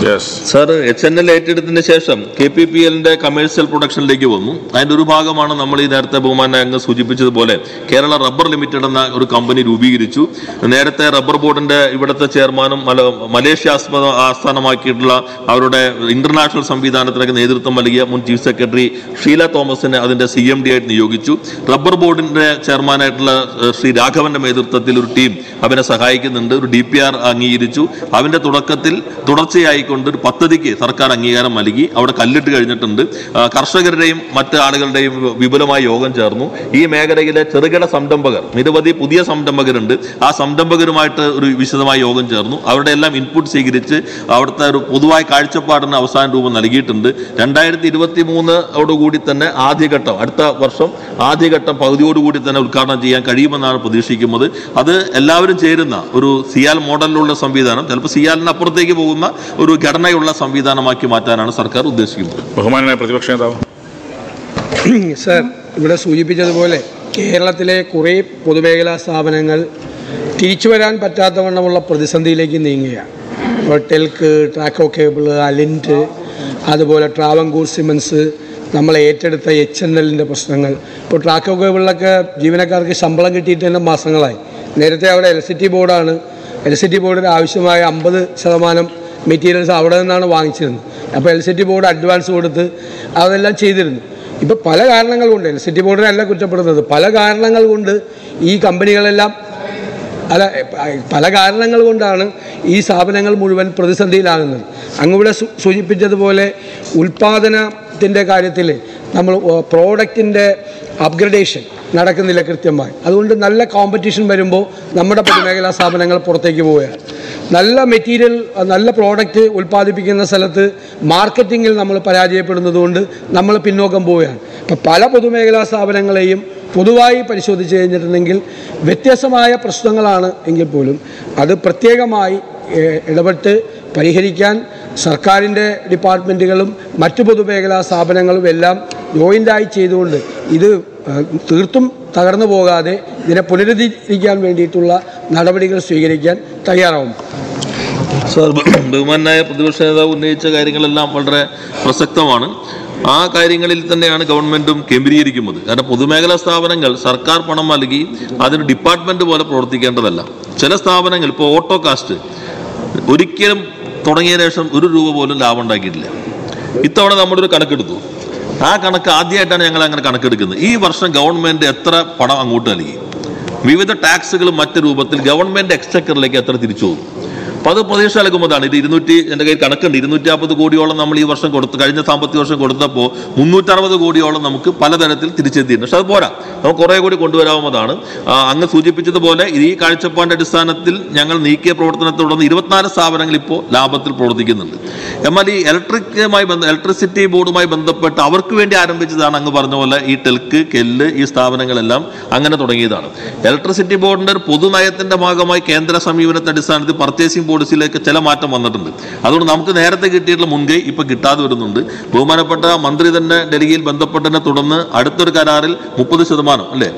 Yes. Sir, H N L related in the Shesham, K P P L and commercial production legum, and Urubagamana Namali, the Boman Angus, Hujipichu Bole, Kerala Rubber Limited and the company Ruby Richu, and the Rubber Board and the Ibata Chairman, Malaysia, Asana Makidla, Aruda, International Sambidan, Edru Tamalia, Munti Secretary, Sheila Thomas and other C M D at Yogichu, Rubber Board and the Chairman at Sri Rakavan Medur Tatilur team, Avena Sahaikin and D P R Angirichu, Avena Turakatil, Turachi. Patadiki, Sarkar and Yara Maligi, out of Kalitigaritund, Karsagar Dame, Mataragal Dame, Vibulama Yogan Jarno, E. Magaraga, Cheragala Samdambagar, Midavadi Pudia Samdambagarund, A Samdambagarmata Vishama Yogan Jarno, our Elam input Sigriche, out the Pudua Karcha part and Avasan Ruban Alligitund, Tandai Tivati Muna, out of Gooditana, Adhigata, at the Versum, Adhigata, Padio Gooditan, Karnaji and Kariman or Pudishiki Mother, other Elavan Cherina, Uru Sial model Lola Sambidan, Telpasial Napurteki Buma, Uru Karnaula Samvidanamaki Matana Sarkar Udeshu. Bahumana Production. Sir, ഇവിടെ സൂചിപ്പിച്ചതുപോലെ കേരളത്തിലെ കുറേ പൊതുമേഖലാ സ്ഥാപനങ്ങൾ തിരിച്ചു വരാൻ പറ്റാത്തവണ്ണമുള്ള പ്രതിസന്ധിയിലേക്ക് നീങ്ങുകയാണ്. ടെൽക്ക്, ട്രാക്കോ കേബിൾ, Alind, അതുപോലെ ട്രാവൻകൂർ സിമന്റ്സ്, നമ്മൾ ഏറ്റെടുത്ത എച്ച്എൻഎല്ലിന്റെ പ്രശ്നങ്ങൾ. ഇപ്പോൾ ട്രാക്കോ കേബിളിലൊക്കെ ജീവനക്കാർക്ക് ശമ്പളം കിട്ടിയിട്ട് തന്നെ മാസങ്ങളായി. നേരത്തെ അവിടെ എലക്ട്രിസിറ്റി ബോർഡാണ് എലക്ട്രിസിറ്റി ബോർഡിന് ആവശ്യമായ അമ്പത് ശതമാനം മെറ്റീരിയൽസ് അവിടെ നിന്നാണ് വാങ്ങിച്ചിരുന്നത് അപ്പോൾ എലക്ട്രിസിറ്റി ബോർഡ് അഡ്വാൻസ് കൊടുത്ത് അതെല്ലാം ചെയ്തിരുന്നു ഇപ്പോൾ പല കാരണങ്ങൾ കൊണ്ട് എലക്ട്രിസിറ്റി ബോർഡിനല്ല കുറ്റപ്പെടുന്നത് പല കാരണങ്ങൾ കൊണ്ട് ഈ കമ്പനികളെല്ലാം പല കാരണങ്ങൾ കൊണ്ടാണ് ഈ സ്ഥാപനങ്ങൾ മുഴുവൻ പ്രതിസന്ധിയിലാകുന്നത്. അങ്ങുവിടെ സൂചിപ്പിച്ചതുപോലെ ഉൽപാദനത്തിൻ്റെ കാര്യത്തിൽ നമ്മൾ പ്രോഡക്റ്റിൻ്റെ അപ്ഗ്രഡേഷൻ നടക്കുന്നില്ല കൃത്യമായി. അതുകൊണ്ട് നല്ല കോമ്പറ്റീഷൻ വരുമ്പോൾ നമ്മുടെ പൊതുമേഖലാ സ്ഥാപനങ്ങൾ പുറത്തേക്ക് പോവുകയാണ്. നല്ല മെറ്റീരിയൽ, നല്ല പ്രോഡക്റ്റ് ഉൽപ്പാദിപ്പിക്കുന്ന സ്ഥലത്ത് മാർക്കറ്റിങ്ങിൽ നമ്മൾ പരാജയപ്പെടുന്നതുകൊണ്ട് നമ്മൾ പിന്നോക്കം പോവുകയാണ്. ഇപ്പം പല പൊതുമേഖലാ സ്ഥാപനങ്ങളെയും പൊതുവായി പരിശോധിച്ച് കഴിഞ്ഞിട്ടുണ്ടെങ്കിൽ വ്യത്യസ്തമായ പ്രശ്നങ്ങളാണ് എങ്കിൽ പോലും അത് പ്രത്യേകമായി ഇടപെട്ട് പരിഹരിക്കാൻ സർക്കാരിൻ്റെ ഡിപ്പാർട്ട്മെൻറ്റുകളും മറ്റു പൊതുമേഖലാ സ്ഥാപനങ്ങളും എല്ലാം ജോയിൻ്റായി ചെയ്തുകൊണ്ട് ഇത് തീർത്തും തകർന്നു പോകാതെ ഇതിനെ പുനരുദ്ധരിക്കാൻ വേണ്ടിയിട്ടുള്ള നടപടികൾ സ്വീകരിക്കാൻ തയ്യാറാവും. സാർ, ബഹുമാനായ പ്രതിപക്ഷ നേതാവ് ഉന്നയിച്ച കാര്യങ്ങളെല്ലാം വളരെ പ്രസക്തമാണ്. ആ കാര്യങ്ങളിൽ തന്നെയാണ് ഗവൺമെൻറ്റും കേന്ദ്രീകരിക്കുന്നത്. കാരണം പൊതുമേഖലാ സ്ഥാപനങ്ങൾ സർക്കാർ പണം നൽകി അതിന് ഡിപ്പാർട്ട്മെൻറ്റ് പോലെ പ്രവർത്തിക്കേണ്ടതല്ല. ചില സ്ഥാപനങ്ങൾ ഇപ്പോൾ ഓട്ടോ കാസ്റ്റ് ഒരിക്കലും തുടങ്ങിയ ശേഷം ഒരു രൂപ പോലും ലാഭം ഉണ്ടാക്കിയിട്ടില്ല. ഇത്തവണ നമ്മളൊരു കണക്കെടുത്തു. ആ കണക്ക് ആദ്യമായിട്ടാണ് ഞങ്ങൾ അങ്ങനെ കണക്കെടുക്കുന്നത്. ഈ വർഷം ഗവൺമെൻറ് എത്ര പണം അങ്ങോട്ട് നൽകി, വിവിധ ടാക്സുകളും മറ്റു രൂപത്തിൽ ഗവൺമെൻറ് എക്സ്ചക്കറിലേക്ക് എത്ര തിരിച്ചു പോകും. അപ്പോൾ അത് പ്രതീക്ഷ നൽകുമ്പോഴാണ് ഇത് ഇരുന്നൂറ്റി എൻ്റെ കയ്യിൽ കണക്കുണ്ട് ഇരുന്നൂറ്റി അമ്പത് കോടിയോളം നമ്മൾ ഈ വർഷം കൊടുത്ത് കഴിഞ്ഞ സാമ്പത്തിക വർഷം കൊടുത്തപ്പോൾ മുന്നൂറ്ററുപത് കോടിയോളം നമുക്ക് പലതരത്തിൽ തിരിച്ചെത്തിയിട്ടുണ്ട്. പക്ഷെ അത് പോരാ, നമുക്ക് കുറേ കൂടി കൊണ്ടുവരാവുന്നതാണ്. അങ്ങ് സൂചിപ്പിച്ചതുപോലെ ഈ കാഴ്ചപ്പാടിൻ്റെ അടിസ്ഥാനത്തിൽ ഞങ്ങൾ നീക്കിയ പ്രവർത്തനത്തെ തുടർന്ന് ഇരുപത്തിനാല് സ്ഥാപനങ്ങൾ ഇപ്പോൾ ലാഭത്തിൽ പ്രവർത്തിക്കുന്നുണ്ട്. എന്നാൽ ഈ ഇലക്ട്രിക്കുമായി ബന്ധ ഇലക്ട്രിസിറ്റി ബോർഡുമായി ബന്ധപ്പെട്ട് അവർക്ക് വേണ്ടി ആരംഭിച്ചതാണ് അങ്ങ് പറഞ്ഞ പോലെ ഈ ടെൽക്ക് കെല്ല് ഈ സ്ഥാപനങ്ങളെല്ലാം അങ്ങനെ തുടങ്ങിയതാണ്. ഇലക്ട്രിസിറ്റി ബോർഡിൻ്റെ ഒരു പൊതുനയത്തിൻ്റെ ഭാഗമായി കേന്ദ്ര സമീപനത്തിൻ്റെ അടിസ്ഥാനത്തിൽ പർച്ചേസിംഗ് ബോർഡ്സിലേക്ക് ചില മാറ്റം വന്നിട്ടുണ്ട്. അതുകൊണ്ട് നമുക്ക് നേരത്തെ കിട്ടിയിട്ടുള്ള മുൻകൈ ഇപ്പം കിട്ടാതെ വരുന്നുണ്ട്. ബഹുമാനപ്പെട്ട മന്ത്രി തന്നെ ഡൽഹിയിൽ ബന്ധപ്പെട്ടതിനെ തുടർന്ന് അടുത്തൊരു കരാറിൽ മുപ്പത് ശതമാനം അല്ലേ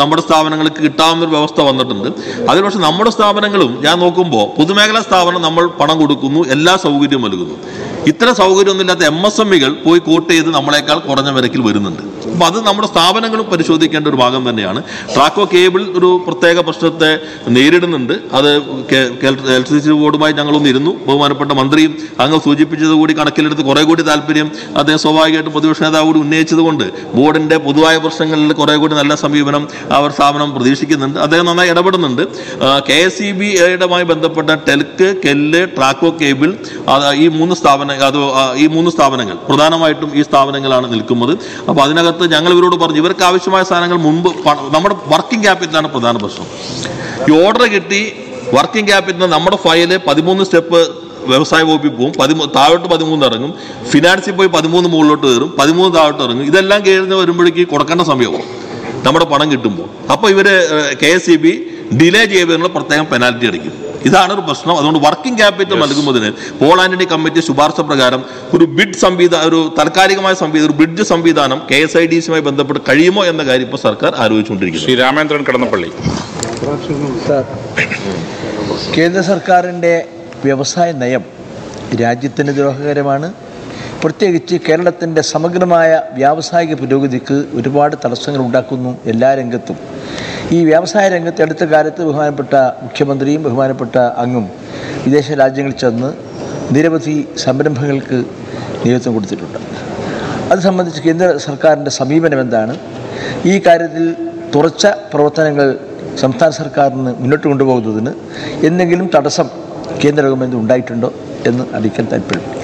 നമ്മുടെ സ്ഥാപനങ്ങൾക്ക് കിട്ടാവുന്നൊരു വ്യവസ്ഥ വന്നിട്ടുണ്ട്. അതിൽ പക്ഷേ നമ്മുടെ സ്ഥാപനങ്ങളും ഞാൻ നോക്കുമ്പോൾ പൊതുമേഖലാ സ്ഥാപനം നമ്മൾ പണം കൊടുക്കുന്നു, എല്ലാ സൗകര്യവും നൽകുന്നു. ഇത്ര സൗകര്യമൊന്നുമില്ലാത്ത എം എസ് എം ഇകൾ പോയി കോട്ട് ചെയ്ത് നമ്മളെക്കാൾ കുറഞ്ഞ നിരക്കിൽ വരുന്നുണ്ട്. അപ്പം അത് നമ്മുടെ സ്ഥാപനങ്ങളും പരിശോധിക്കേണ്ട ഒരു ഭാഗം തന്നെയാണ്. ട്രാക്കോ കേബിൾ ഒരു പ്രത്യേക പ്രശ്നത്തെ നേരിടുന്നുണ്ട്. അത് ഇലക്ട്രിസിറ്റി ബോർഡുമായി ഞങ്ങളൊന്നിരുന്നു. ബഹുമാനപ്പെട്ട മന്ത്രിയും അങ്ങ് സൂചിപ്പിച്ചത് കൂടി കണക്കിലെടുത്ത് കുറേ കൂടി താല്പര്യം അദ്ദേഹം സ്വാഭാവികമായിട്ടും പ്രതിപക്ഷ നേതാവ് കൂടി ഉന്നയിച്ചത് കൊണ്ട് ബോർഡിൻ്റെ പൊതുവായ പ്രശ്നങ്ങളിൽ കുറേ കൂടി നല്ല സമീപനം അവർ സ്ഥാപനം പ്രതീക്ഷിക്കുന്നുണ്ട്. അദ്ദേഹം നന്നായി ഇടപെടുന്നുണ്ട്. കെ എസ് ഇ ബി യുമായി ബന്ധപ്പെട്ട ടെൽക്ക് കെല്ല് ട്രാക്കോ കേബിൾ ഈ മൂന്ന് സ്ഥാപന അത് ഈ മൂന്ന് സ്ഥാപനങ്ങൾ പ്രധാനമായിട്ടും ഈ സ്ഥാപനങ്ങളാണ് നിൽക്കുന്നത്. അപ്പോൾ അതിനകത്ത് ഞങ്ങൾ ഇവരോട് പറഞ്ഞു ഇവർക്ക് ആവശ്യമായ സാധനങ്ങൾ മുൻപ് നമ്മുടെ വർക്കിംഗ് ക്യാപിറ്റലാണ് പ്രധാന പ്രശ്നം. ഈ ഓർഡർ കിട്ടി വർക്കിംഗ് ക്യാപിറ്റൽ നമ്മുടെ ഫയല് പതിമൂന്ന് സ്റ്റെപ്പ് വ്യവസായ വകുപ്പിൽ പോകും, പതിമൂ താഴോട്ട് പതിമൂന്ന് ഇറങ്ങും, ഫിനാൻസിൽ പോയി പതിമൂന്ന് മുകളിലോട്ട് കയറും, പതിമൂന്ന് താഴോട്ട് ഇറങ്ങും. ഇതെല്ലാം കഴിഞ്ഞ് വരുമ്പോഴേക്ക് കൊടുക്കേണ്ട സമയവും നമ്മുടെ പണം കിട്ടുമ്പോൾ അപ്പോൾ ഇവർ കെ എസ് ഇ ബി delay ചെയ്യുന്നതിനുള്ള പ്രത്യേകം പെനാൽറ്റി അടിക്കും. ഇതാണ് ഒരു പ്രശ്നം. അതുകൊണ്ട് വർക്കിംഗ് ക്യാപിറ്റൽ നൽകുന്നതിന് പോൾ ആന്റണി കമ്മിറ്റി ശുപാർശ പ്രകാരം ഒരു ബിഡ് സംവിധാനം ഒരു താൽക്കാലികമായ സംവിധാനം ഒരു ബിഡ് സംവിധാനം കെ എസ് ഐ ഡി സിയുമായി ബന്ധപ്പെട്ട് കഴിയുമോ എന്ന കാര്യം ഇപ്പോൾ സർക്കാർ ആലോചിച്ചുകൊണ്ടിരിക്കുന്നു. ശ്രീ രാമേന്ദ്രൻ കടന്നപ്പള്ളി. കേന്ദ്ര സർക്കാരിൻ്റെ വ്യവസായ നയം രാജ്യത്തിന് ദ്രോഹകരമാണ്. പ്രത്യേകിച്ച് കേരളത്തിൻ്റെ സമഗ്രമായ വ്യാവസായിക പുരോഗതിക്ക് ഒരുപാട് തടസ്സങ്ങൾ ഉണ്ടാക്കുന്നു എല്ലാ രംഗത്തും. ഈ വ്യവസായ രംഗത്ത് അടുത്ത കാലത്ത് ബഹുമാനപ്പെട്ട മുഖ്യമന്ത്രിയും ബഹുമാനപ്പെട്ട അങ്ങും വിദേശ രാജ്യങ്ങളിൽ ചെന്ന് നിരവധി സംരംഭങ്ങൾക്ക് നേതൃത്വം കൊടുത്തിട്ടുണ്ട്. അത് സംബന്ധിച്ച് കേന്ദ്ര സർക്കാരിൻ്റെ സമീപനം എന്താണ്? ഈ കാര്യത്തിൽ തുറച്ച പ്രവർത്തനങ്ങൾ സംസ്ഥാന സർക്കാരിന് മുന്നോട്ട് കൊണ്ടുപോകുന്നതിന് എന്തെങ്കിലും തടസ്സം കേന്ദ്ര ഗവൺമെൻറ് ഉണ്ടായിട്ടുണ്ടോ എന്ന് അറിയിക്കാൻ താല്പര്യമുണ്ട്.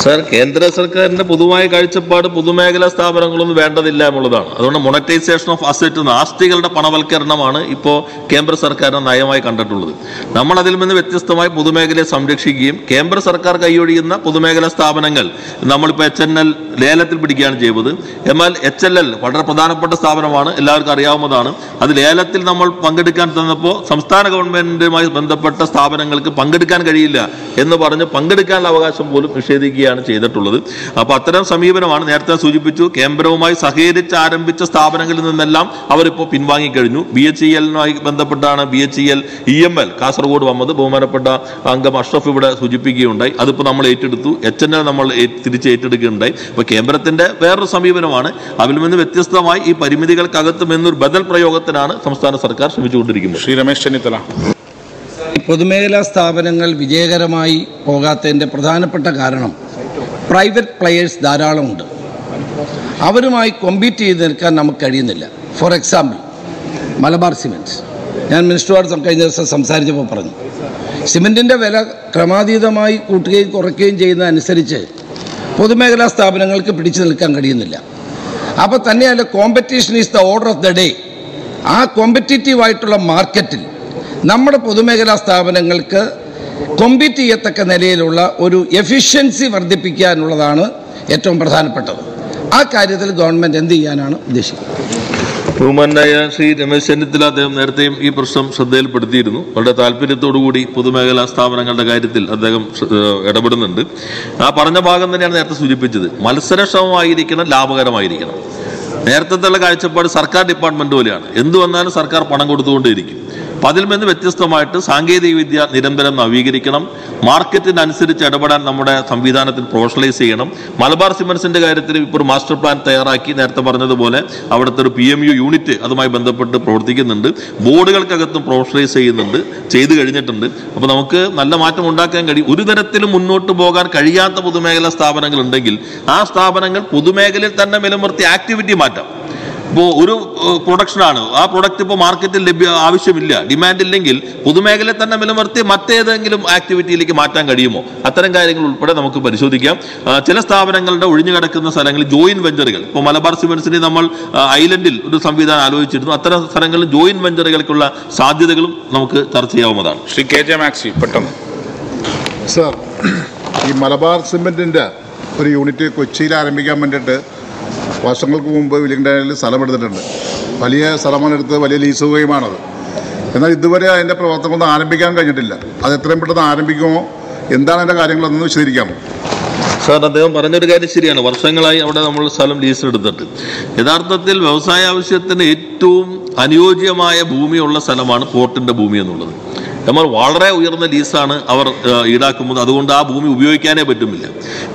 സാർ, കേന്ദ്ര സർക്കാരിൻ്റെ പൊതുവായ കാഴ്ചപ്പാട് പൊതുമേഖലാ സ്ഥാപനങ്ങളൊന്നും വേണ്ടതില്ല എന്നുള്ളതാണ്. അതുകൊണ്ട് മൊണറ്റൈസേഷൻ ഓഫ് അസറ്റ് എന്ന ആസ്തികളുടെ പണവൽക്കരണമാണ് ഇപ്പോൾ കേന്ദ്ര സർക്കാരിന് നയമായി കണ്ടിട്ടുള്ളത്. നമ്മൾ അതിൽ നിന്ന് വ്യത്യസ്തമായി പൊതുമേഖലയെ സംരക്ഷിക്കുകയും കേന്ദ്ര സർക്കാർ കൈയൊഴിയുന്ന പൊതുമേഖലാ സ്ഥാപനങ്ങൾ നമ്മളിപ്പോൾ എച്ച് എൻ എൽ ലേലത്തിൽ പിടിക്കുകയാണ് ചെയ്തത്. എന്നാൽ എച്ച് എൽ എൽ വളരെ പ്രധാനപ്പെട്ട സ്ഥാപനമാണ്, എല്ലാവർക്കും അറിയാവുന്നതാണ്. അത് ലേലത്തിൽ നമ്മൾ പങ്കെടുക്കാൻ തന്നപ്പോൾ സംസ്ഥാന ഗവൺമെൻറ്റുമായി ബന്ധപ്പെട്ട സ്ഥാപനങ്ങൾക്ക് പങ്കെടുക്കാൻ കഴിയില്ല എന്ന് പറഞ്ഞ് പങ്കെടുക്കാനുള്ള അവകാശം പോലും നിഷേധിക്കുക ചെയ്തിട്ടുള്ളത്. അപ്പോൾ അത്തരം സമീപനമാണ് നേരത്തെ സൂചിപ്പിച്ചു. കേന്ദ്രവുമായി സഹകരിച്ച് ആരംഭിച്ച സ്ഥാപനങ്ങളിൽ നിന്നെല്ലാം അവരിപ്പോൾ പിൻവാങ്ങിക്കഴിഞ്ഞു. ബി എച്ച് ഇ എല്ലുമായി ബന്ധപ്പെട്ടാണ് B H E L E M L Kasaragod വന്നത്. ബഹുമാനപ്പെട്ട അംഗം അഷ്റഫ് ഇവിടെ സൂചിപ്പിക്കുകയുണ്ടായി. അതിപ്പോൾ നമ്മൾ ഏറ്റെടുത്തു. എച്ച് എൻ എൽ നമ്മൾ തിരിച്ച് ഏറ്റെടുക്കുകയുണ്ടായി. അപ്പോൾ കേന്ദ്രത്തിൻ്റെ വേറൊരു സമീപനമാണ്. അതിൽ നിന്ന് വ്യത്യസ്തമായി ഈ പരിമിതികൾക്കകത്ത് നിന്നൊരു ബദൽ പ്രയോഗത്തിനാണ് സംസ്ഥാന സർക്കാർ ശ്രമിച്ചുകൊണ്ടിരിക്കുന്നത്. ശ്രീ രമേശ് ചെന്നിത്തല. പൊതുമേഖലാ സ്ഥാപനങ്ങൾ വിജയകരമായി പോകാത്തതിൻ്റെ പ്രധാനപ്പെട്ട കാരണം പ്രൈവറ്റ് പ്ലെയേഴ്സ് ധാരാളമുണ്ട്. അവരുമായി കോമ്പീറ്റ് ചെയ്ത് നിൽക്കാൻ നമുക്ക് കഴിയുന്നില്ല. ഫോർ എക്സാമ്പിൾ മലബാർ സിമെൻറ്റ്സ് ഞാൻ മിനിസ്റ്ററുമായിട്ട് കഴിഞ്ഞ ദിവസം സംസാരിച്ചപ്പോൾ പറഞ്ഞു, സിമെൻറ്റിൻ്റെ വില ക്രമാതീതമായി കൂട്ടുകയും കുറയ്ക്കുകയും ചെയ്യുന്നതനുസരിച്ച് പൊതുമേഖലാ സ്ഥാപനങ്ങൾക്ക് പിടിച്ചു നിൽക്കാൻ കഴിയുന്നില്ല. അപ്പോൾ തന്നെയല്ല, competition is the order of the day. ആ കോമ്പറ്റീറ്റീവായിട്ടുള്ള മാർക്കറ്റിൽ നമ്മുടെ പൊതുമേഖലാ സ്ഥാപനങ്ങൾക്ക് കോമ്പീറ്റ് ചെയ്യത്തക്ക നിലയിലുള്ള ഒരു എഫിഷ്യൻസി വർദ്ധിപ്പിക്കാനുള്ളതാണ് ഏറ്റവും പ്രധാനപ്പെട്ടത്. ആ കാര്യത്തിൽ ഗവൺമെൻറ് എന്ത് ചെയ്യാനാണ് ഉദ്ദേശിക്കുന്നത്? ബഹുമാനായ ശ്രീ രമേശ് ചെന്നിത്തല അദ്ദേഹം നേരത്തെയും ഈ പ്രശ്നം ശ്രദ്ധയിൽപ്പെടുത്തിയിരുന്നു. വളരെ താല്പര്യത്തോടുകൂടി പൊതുമേഖലാ സ്ഥാപനങ്ങളുടെ കാര്യത്തിൽ അദ്ദേഹം ഇടപെടുന്നുണ്ട്. ആ പറഞ്ഞ ഭാഗം തന്നെയാണ് നേരത്തെ സൂചിപ്പിച്ചത്, മത്സരക്ഷമമായിരിക്കണം, ലാഭകരമായിരിക്കണം. നേരത്തെയുള്ള കാഴ്ചപ്പാട് സർക്കാർ ഡിപ്പാർട്ട്മെൻറ്റ് പോലെയാണ്, എന്തു വന്നാലും സർക്കാർ പണം കൊടുത്തുകൊണ്ടേയിരിക്കും. അപ്പം അതിൽ നിന്ന് വ്യത്യസ്തമായിട്ട് സാങ്കേതികവിദ്യ നിരന്തരം നവീകരിക്കണം, മാർക്കറ്റിനനുസരിച്ച് ഇടപെടാൻ നമ്മുടെ സംവിധാനത്തിൽ പ്രൊഫഷണലൈസ് ചെയ്യണം. മലബാർ സിമൻസിൻ്റെ കാര്യത്തിൽ ഇപ്പോൾ ഒരു മാസ്റ്റർ പ്ലാൻ തയ്യാറാക്കി, നേരത്തെ പറഞ്ഞതുപോലെ അവിടുത്തെ ഒരു പി എം യു യൂണിറ്റ് അതുമായി ബന്ധപ്പെട്ട് പ്രവർത്തിക്കുന്നുണ്ട്. ബോർഡുകൾക്കകത്തും പ്രൊഫഷണലൈസ് ചെയ്യുന്നുണ്ട്, ചെയ്തു കഴിഞ്ഞിട്ടുണ്ട്. അപ്പോൾ നമുക്ക് നല്ല മാറ്റം ഉണ്ടാക്കാൻ കഴിയും. ഒരു തരത്തിലും മുന്നോട്ട് പോകാൻ കഴിയാത്ത പൊതുമേഖലാ സ്ഥാപനങ്ങളുണ്ടെങ്കിൽ ആ സ്ഥാപനങ്ങൾ പൊതുമേഖലയിൽ തന്നെ നിലനിർത്തി ആക്ടിവിറ്റി മാറ്റാം. ഇപ്പോൾ ഒരു പ്രൊഡക്ഷനാണ്, ആ പ്രൊഡക്റ്റ് ഇപ്പോൾ മാർക്കറ്റിൽ ലഭ്യ ആവശ്യമില്ല, ഡിമാൻഡ് ഇല്ലെങ്കിൽ പൊതുമേഖലയിൽ തന്നെ നിലനിർത്തി മറ്റേതെങ്കിലും ആക്ടിവിറ്റിയിലേക്ക് മാറ്റാൻ കഴിയുമോ, അത്തരം കാര്യങ്ങൾ ഉൾപ്പെടെ നമുക്ക് പരിശോധിക്കാം. ചില സ്ഥാപനങ്ങളുടെ ഒഴിഞ്ഞു കിടക്കുന്ന സ്ഥലങ്ങളിൽ ജോയിൻ വെഞ്ചറുകൾ, ഇപ്പോൾ മലബാർ സിമൻസിനെ നമ്മൾ ഐലൻഡിൽ ഒരു സംവിധാനം ആലോചിച്ചിരുന്നു, അത്തരം സ്ഥലങ്ങളിൽ ജോയിൻ വെഞ്ചറുകൾക്കുള്ള സാധ്യതകളും നമുക്ക് ചർച്ച ചെയ്യാവുന്നതാണ്. ശ്രീ കെ ജെ മാക്സി പെട്ടെന്ന്. സാർ, ഈ മലബാർ സിമൻറ്റിൻ്റെ ഒരു യൂണിറ്റ് കൊച്ചിയിൽ ആരംഭിക്കാൻ വേണ്ടിയിട്ട് വർഷങ്ങൾക്ക് മുമ്പ് വില്ലിംഗ്ടണിൽ സ്ഥലം എടുത്തിട്ടുണ്ട്. വലിയ സ്ഥലമാണ് എടുത്തത്, വലിയ ലീസ് തുകയുമാണത്. എന്നാൽ ഇതുവരെ അതിൻ്റെ പ്രവർത്തനമൊന്നും ആരംഭിക്കാൻ കഴിഞ്ഞിട്ടില്ല. അത് എത്രയും പെട്ടെന്ന് ആരംഭിക്കുമോ, എന്താണ് അതിൻ്റെ കാര്യങ്ങളെന്ന് വിശദീകരിക്കാമോ? സാർ, അദ്ദേഹം പറഞ്ഞൊരു കാര്യം ശരിയാണ്. വർഷങ്ങളായി അവിടെ നമ്മൾ സ്ഥലം ലീസിനെടുത്തിട്ട് യഥാർത്ഥത്തിൽ വ്യവസായ ആവശ്യത്തിന് ഏറ്റവും അനുയോജ്യമായ ഭൂമിയുള്ള സ്ഥലമാണ് പോർട്ടിൻ്റെ ഭൂമി എന്നുള്ളത്. നമ്മൾ വളരെ ഉയർന്ന ലീസാണ് അവർ ഈടാക്കുന്നത്, അതുകൊണ്ട് ആ ഭൂമി ഉപയോഗിക്കാനേ പറ്റുമില്ല.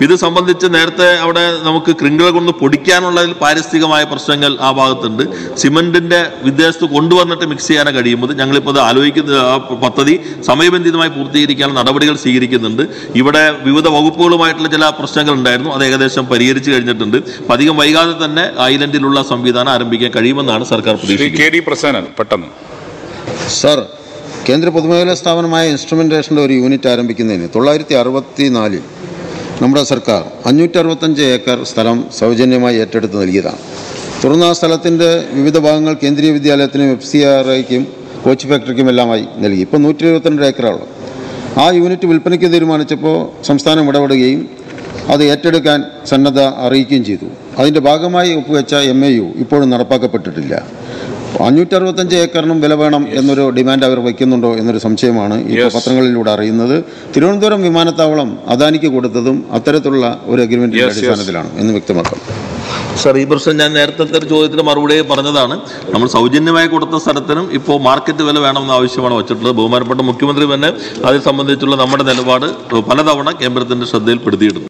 ഇത് സംബന്ധിച്ച് നേരത്തെ അവിടെ നമുക്ക് ക്രിങ്കൾ കൊണ്ട് പൊടിക്കാനുള്ളതിൽ പാരിസ്ഥിതികമായ പ്രശ്നങ്ങൾ ആ ഭാഗത്തുണ്ട്. സിമൻറ്റിൻ്റെ വിദേശത്ത് കൊണ്ടുവന്നിട്ട് മിക്സ് ചെയ്യാനേ കഴിയുമ്പോൾ ഞങ്ങളിപ്പോൾ അത് ആലോചിക്കുന്ന പദ്ധതി സമയബന്ധിതമായി പൂർത്തീകരിക്കാനുള്ള നടപടികൾ സ്വീകരിക്കുന്നുണ്ട്. ഇവിടെ വിവിധ വകുപ്പുകളുമായിട്ടുള്ള ചില പ്രശ്നങ്ങൾ ഉണ്ടായിരുന്നു, അത് ഏകദേശം പരിഹരിച്ചു കഴിഞ്ഞിട്ടുണ്ട്. അപ്പം അധികം വൈകാതെ തന്നെ ഐലൻഡിലുള്ള സംവിധാനം ആരംഭിക്കാൻ കഴിയുമെന്നാണ് സർക്കാർ പ്രതീക്ഷിക്കുന്നത്. സാർ, കേന്ദ്ര പൊതുമേഖലാ സ്ഥാപനമായ ഇൻസ്ട്രുമെൻറ്റേഷൻ്റെ ഒരു യൂണിറ്റ് ആരംഭിക്കുന്നതിന് തൊള്ളായിരത്തി അറുപത്തി നാലിൽ നമ്മുടെ സർക്കാർ അഞ്ഞൂറ്ററുപത്തഞ്ച് ഏക്കർ സ്ഥലം സൗജന്യമായി ഏറ്റെടുത്ത് നൽകിയതാണ്. തുടർന്ന് ആ സ്ഥലത്തിൻ്റെ വിവിധ ഭാഗങ്ങൾ കേന്ദ്രീയ വിദ്യാലയത്തിനും എഫ് സി ആർ ഐക്കും കോച്ച് ഫാക്ടറിക്കുമെല്ലാമായി നൽകി. ഇപ്പോൾ നൂറ്റി എഴുപത്തിരണ്ട് ഏക്കറാണ് ആ യൂണിറ്റ്. വിൽപ്പനയ്ക്ക് തീരുമാനിച്ചപ്പോൾ സംസ്ഥാനം ഇടപെടുകയും അത് ഏറ്റെടുക്കാൻ സന്നദ്ധത അറിയിക്കുകയും ചെയ്തു. അതിൻ്റെ ഭാഗമായി ഒപ്പുവെച്ച എം എ യു ഇപ്പോഴും നടപ്പാക്കപ്പെട്ടിട്ടില്ല. അഞ്ഞൂറ്ററുപത്തഞ്ച് ഏക്കറിനും വില വേണം എന്നൊരു ഡിമാൻഡ് അവർ വയ്ക്കുന്നുണ്ടോ എന്നൊരു സംശയമാണ് ഇപ്പോൾ പത്രങ്ങളിലൂടെ അറിയുന്നത്. തിരുവനന്തപുരം വിമാനത്താവളം അദാനിക്ക് കൊടുത്തതും അത്തരത്തിലുള്ള ഒരു അഗ്രിമെൻറ്റിൻ്റെ അടിസ്ഥാനത്തിലാണ് എന്ന് വ്യക്തമാക്കാം. സാർ, ഈ പ്രശ്നം ഞാൻ നേരത്തെ ചോദ്യത്തിന് മറുപടി പറഞ്ഞതാണ്. നമ്മൾ സൗജന്യമായി കൊടുത്ത സ്ഥലത്തിനും ഇപ്പോൾ മാർക്കറ്റ് വില വേണമെന്ന ആവശ്യമാണ് വച്ചിട്ടുള്ളത്. ബഹുമാനപ്പെട്ട മുഖ്യമന്ത്രി തന്നെ അതിൽ സംബന്ധിച്ചുള്ള നമ്മുടെ നിലപാട് പലതവണ കേന്ദ്രത്തിൻ്റെ ശ്രദ്ധയിൽപ്പെടുത്തിയിട്ടുണ്ട്.